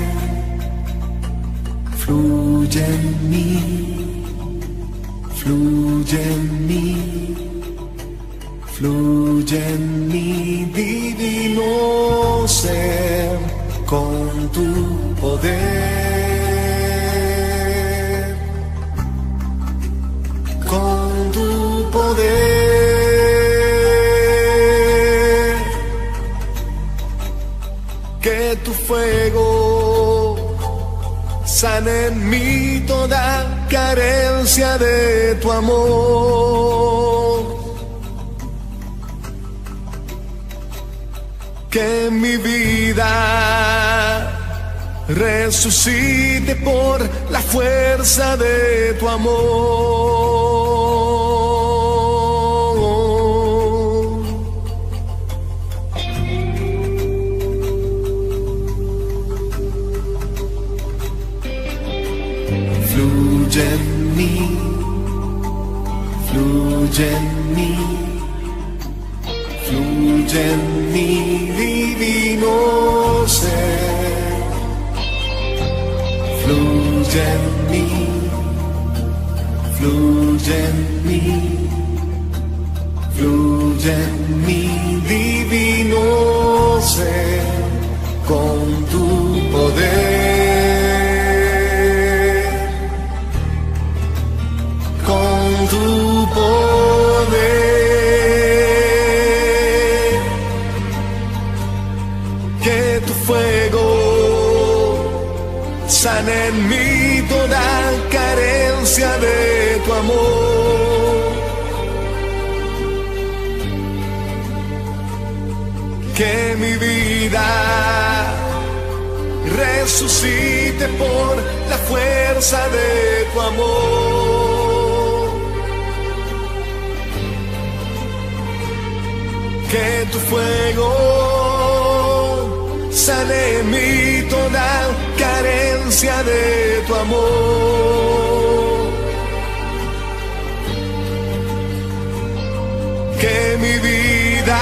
Fluye en mí, fluye en mí, fluye en mi divino ser con tu poder. Con tu poder, que tu fuego sane en mí toda carencia de tu amor, que mi vida resucite por la fuerza de tu amor. Fluye en mí, fluye en mí, fluye en mi divino ser. Fluye en mí, fluye en mí, fluye en mi divino ser con tu poder, con tu poder, que tu fuego sana en mí toda carencia de tu amor, que mi vida resucite por la fuerza de tu amor, que tu fuego sane en mí toda carencia de tu amor, que mi vida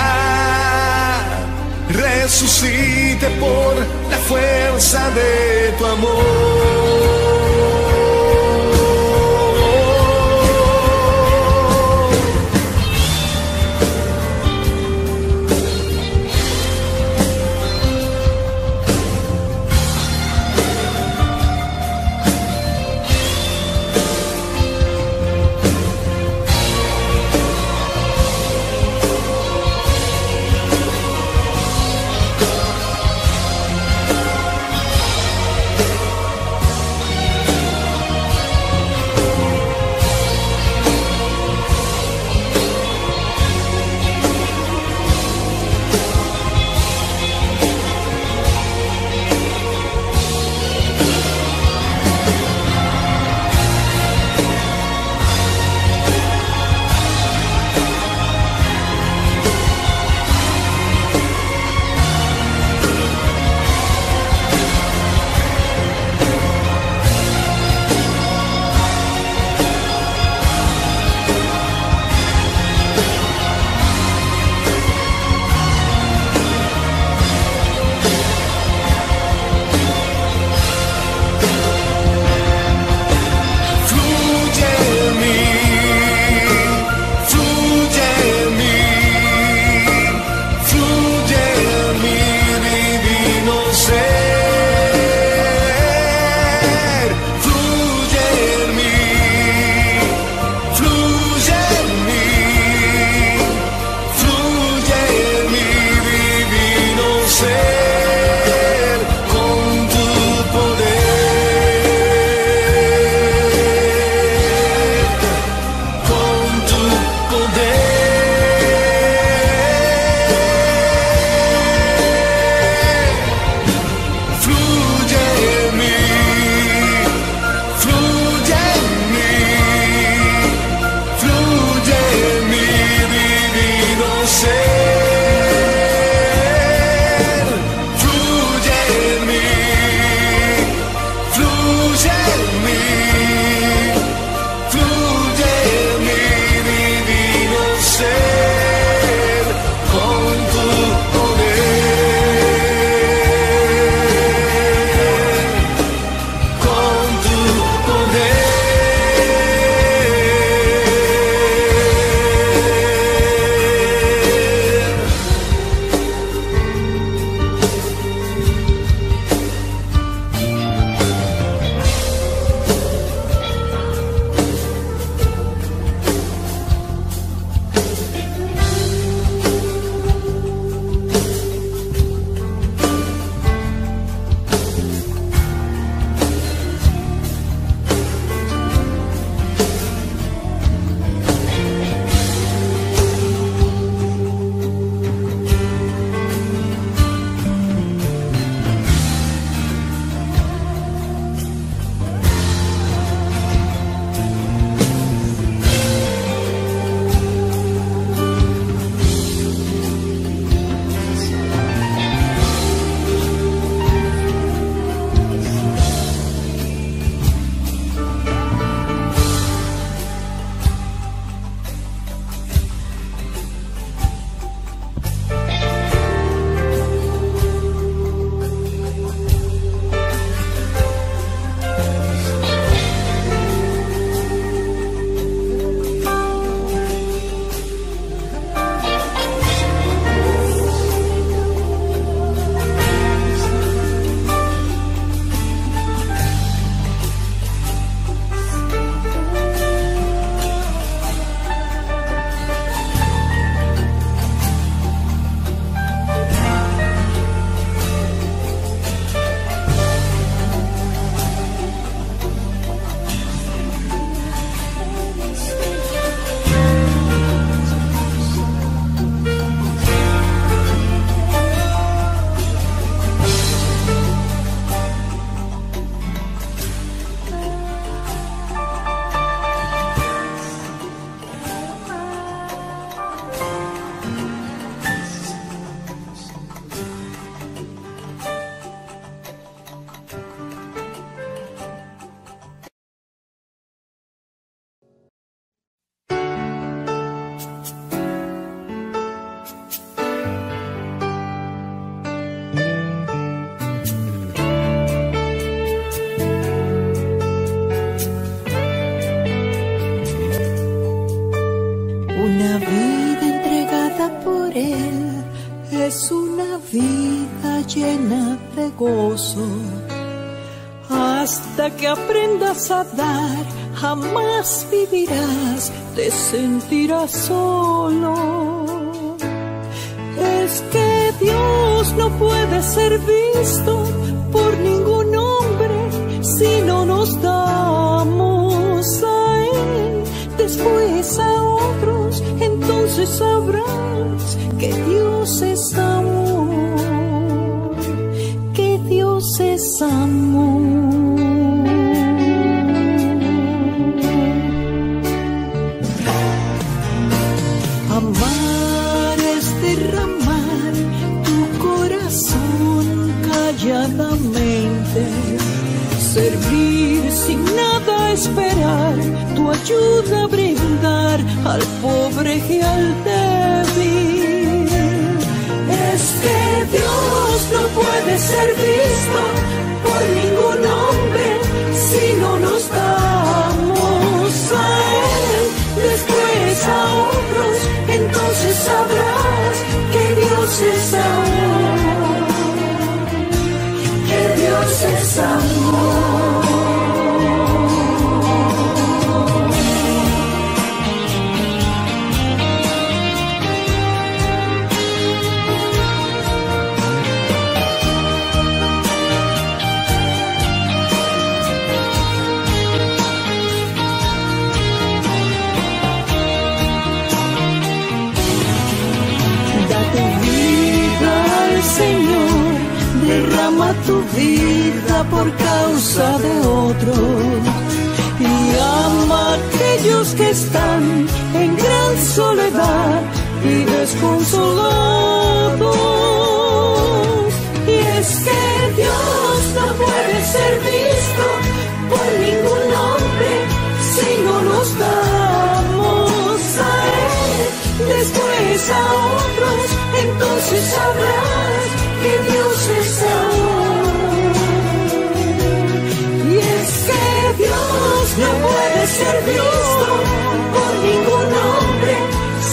resucite por la fuerza de tu amor. Es una vida llena de gozo, hasta que aprendas a dar, jamás vivirás, te sentirás solo. Es que Dios no puede ser visto por ningún hombre si no nos damos a Él, después a otros, entonces sabrás que Dios es amor, que Dios es amor. Amar es derramar tu corazón calladamente, servir sin nada esperar, tu ayuda brindar al pobre y al débil. Es que Dios no puede ser visto por ningún hombre si no nos damos a Él, después a otros, entonces sabrás que Dios es amor, que Dios es amor. Señor, derrama tu vida por causa de otro y ama a aquellos que están en gran soledad y desconsolados. Y es que Dios no puede ser visto por ningún hombre si no nos damos a Él, después a otros, entonces sabrás que Dios es amor. Y es que Dios no puede ser visto por ningún hombre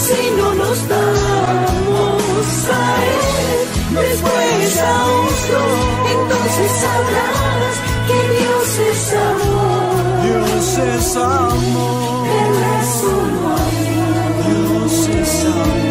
si no nos damos a Él, después a otro, entonces sabrás que Dios es amor. Dios es amor. Él es solo amor. Dios es amor.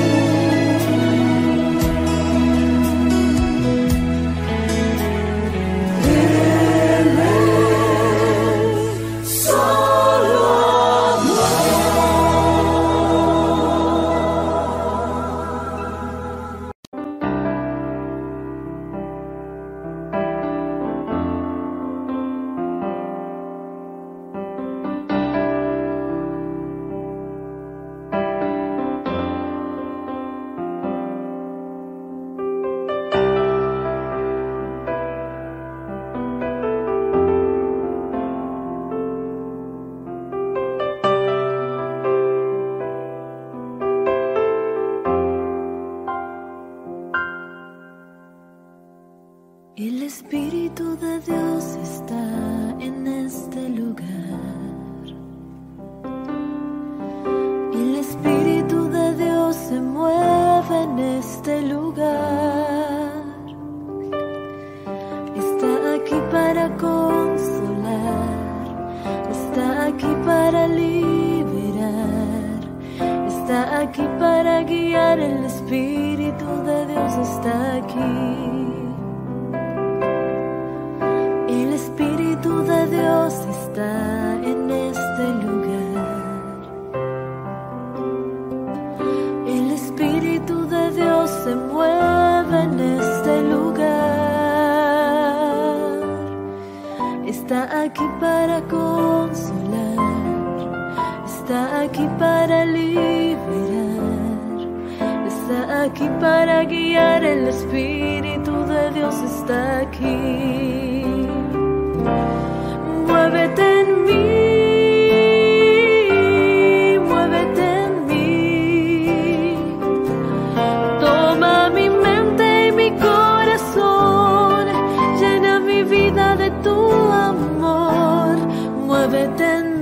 Muévete en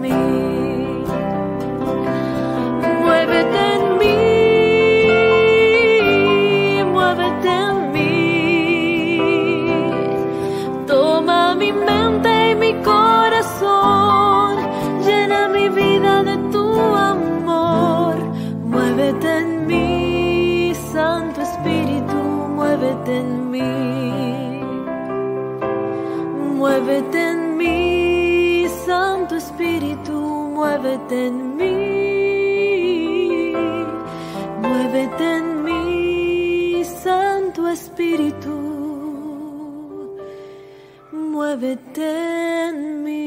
mí, muévete. Muévete en mí, Santo Espíritu, muévete en mí. Muévete en mí, Santo Espíritu, muévete en mí.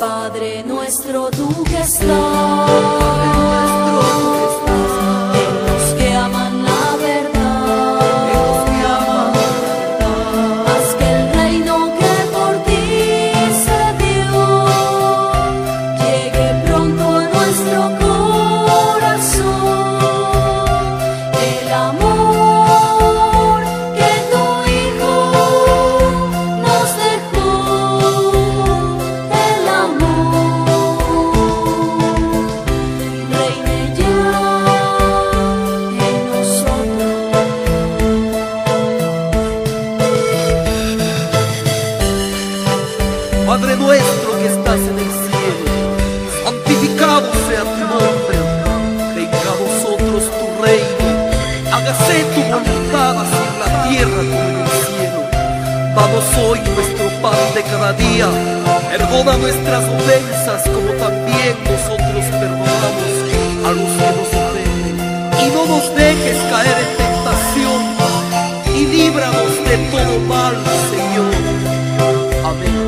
Padre nuestro, tú que estás. Padre nuestro que estás en el cielo, santificado sea tu nombre, venga a vosotros tu reino, hágase tu voluntad así en la tierra como en el cielo. Danos hoy nuestro pan de cada día, perdona nuestras ofensas como también nosotros perdonamos a los que nos ofenden, y no nos dejes caer en tentación, y líbranos de todo mal, Señor. Amén.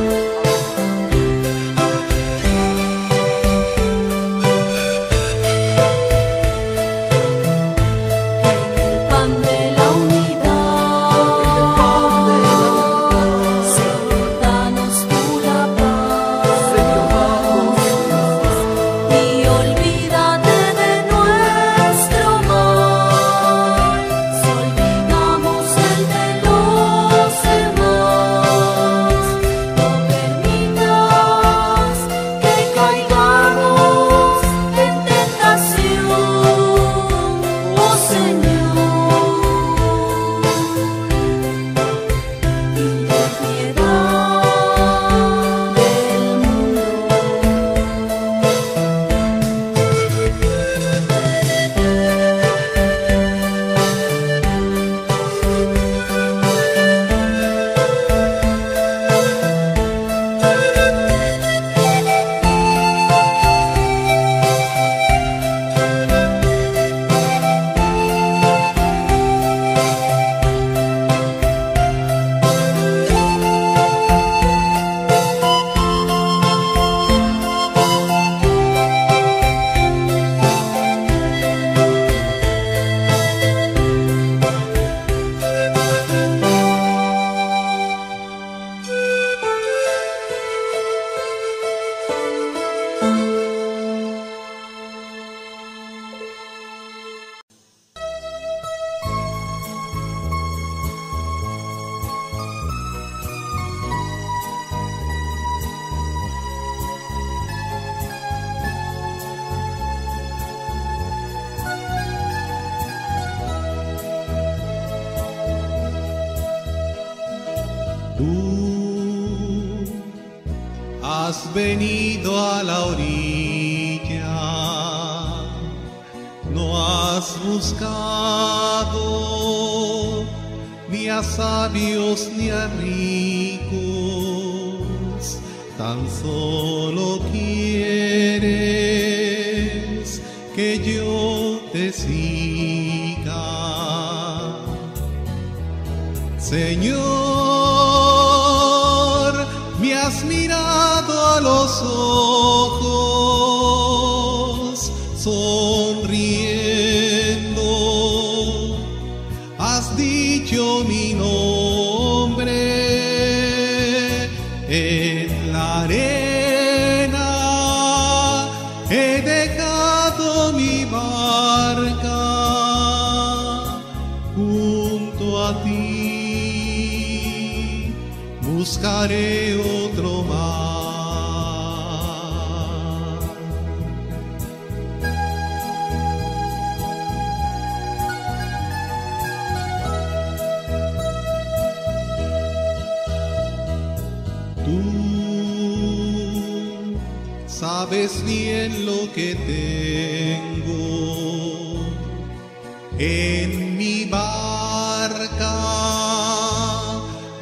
Has venido a la orilla, no has buscado ni a sabios ni a ricos, tan solo quieres que yo te siga, Señor. Me has mirado a los ojos sonriendo, en la arena he dejado mi barca junto a ti, buscaré otro mar. Tú sabes bien lo que tengo en mi barca,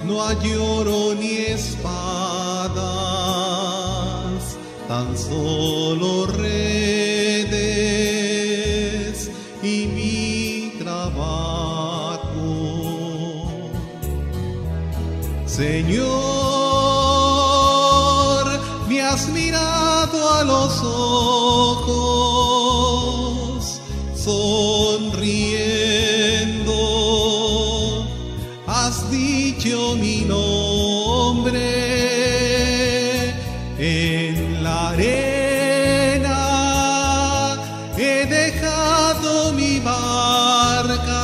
no hay lloro ni espadas, tan solo redes y mi trabajo, Señor. Has mirado a los ojos sonriendo, has dicho mi nombre en la arena, he dejado mi barca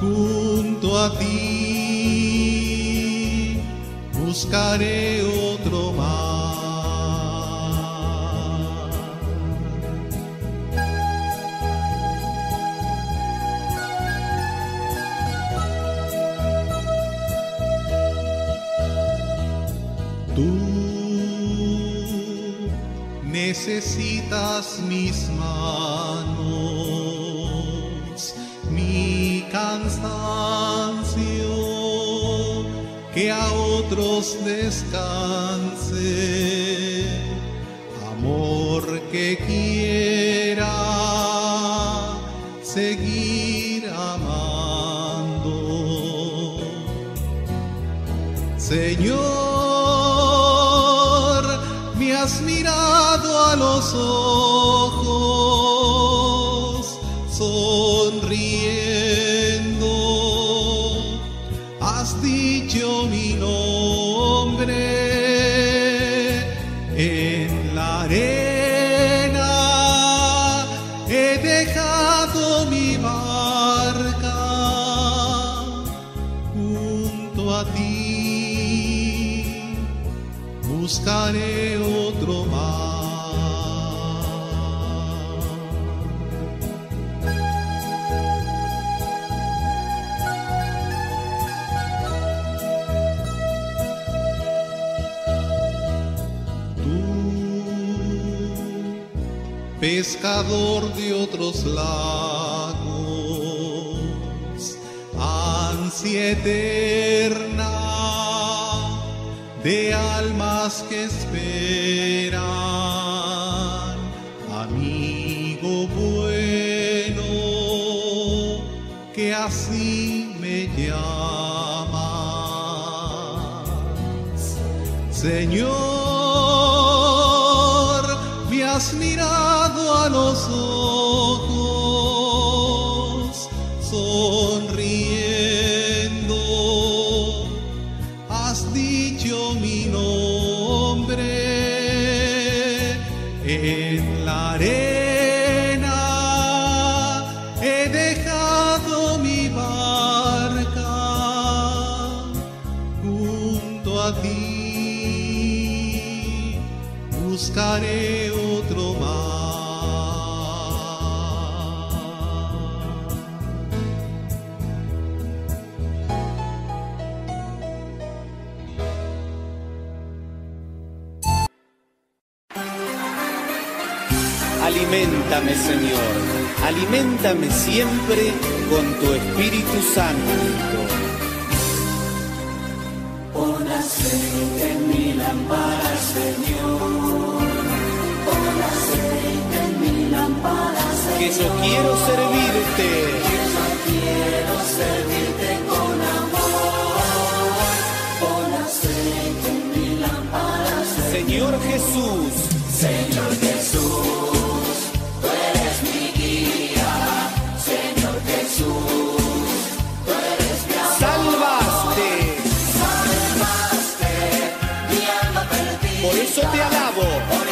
junto a ti, buscaré otro mar. Tú necesitas mis manos, mi cansancio, que a otros descanse, amor que quiera seguir amando. Señor, me has mirado a los ojos sonriendo, has dicho mi nombre en la arena, he dejado mi barca junto a ti, buscaré otro mar. Pescador de otros lagos, ansia eterna de almas que esperan, amigo bueno, que así me llamas, Señor. Has mirado a los ojos sonriendo, has dicho mi nombre en la arena, he dejado mi barca junto a ti, buscaré otro mar. Aliméntame, Señor, aliméntame siempre con tu Espíritu Santo. Pon aceite en mi lámpara, Señor. Pon aceite en mi lámpara, Señor. Que yo quiero servirte. Que yo quiero servirte con amor. Pon aceite en mi lámpara, Señor. Señor Jesús. Señor Jesús, tú eres mi guía. Señor Jesús, tú eres mi amor. Salvaste. Salvaste. te alabo.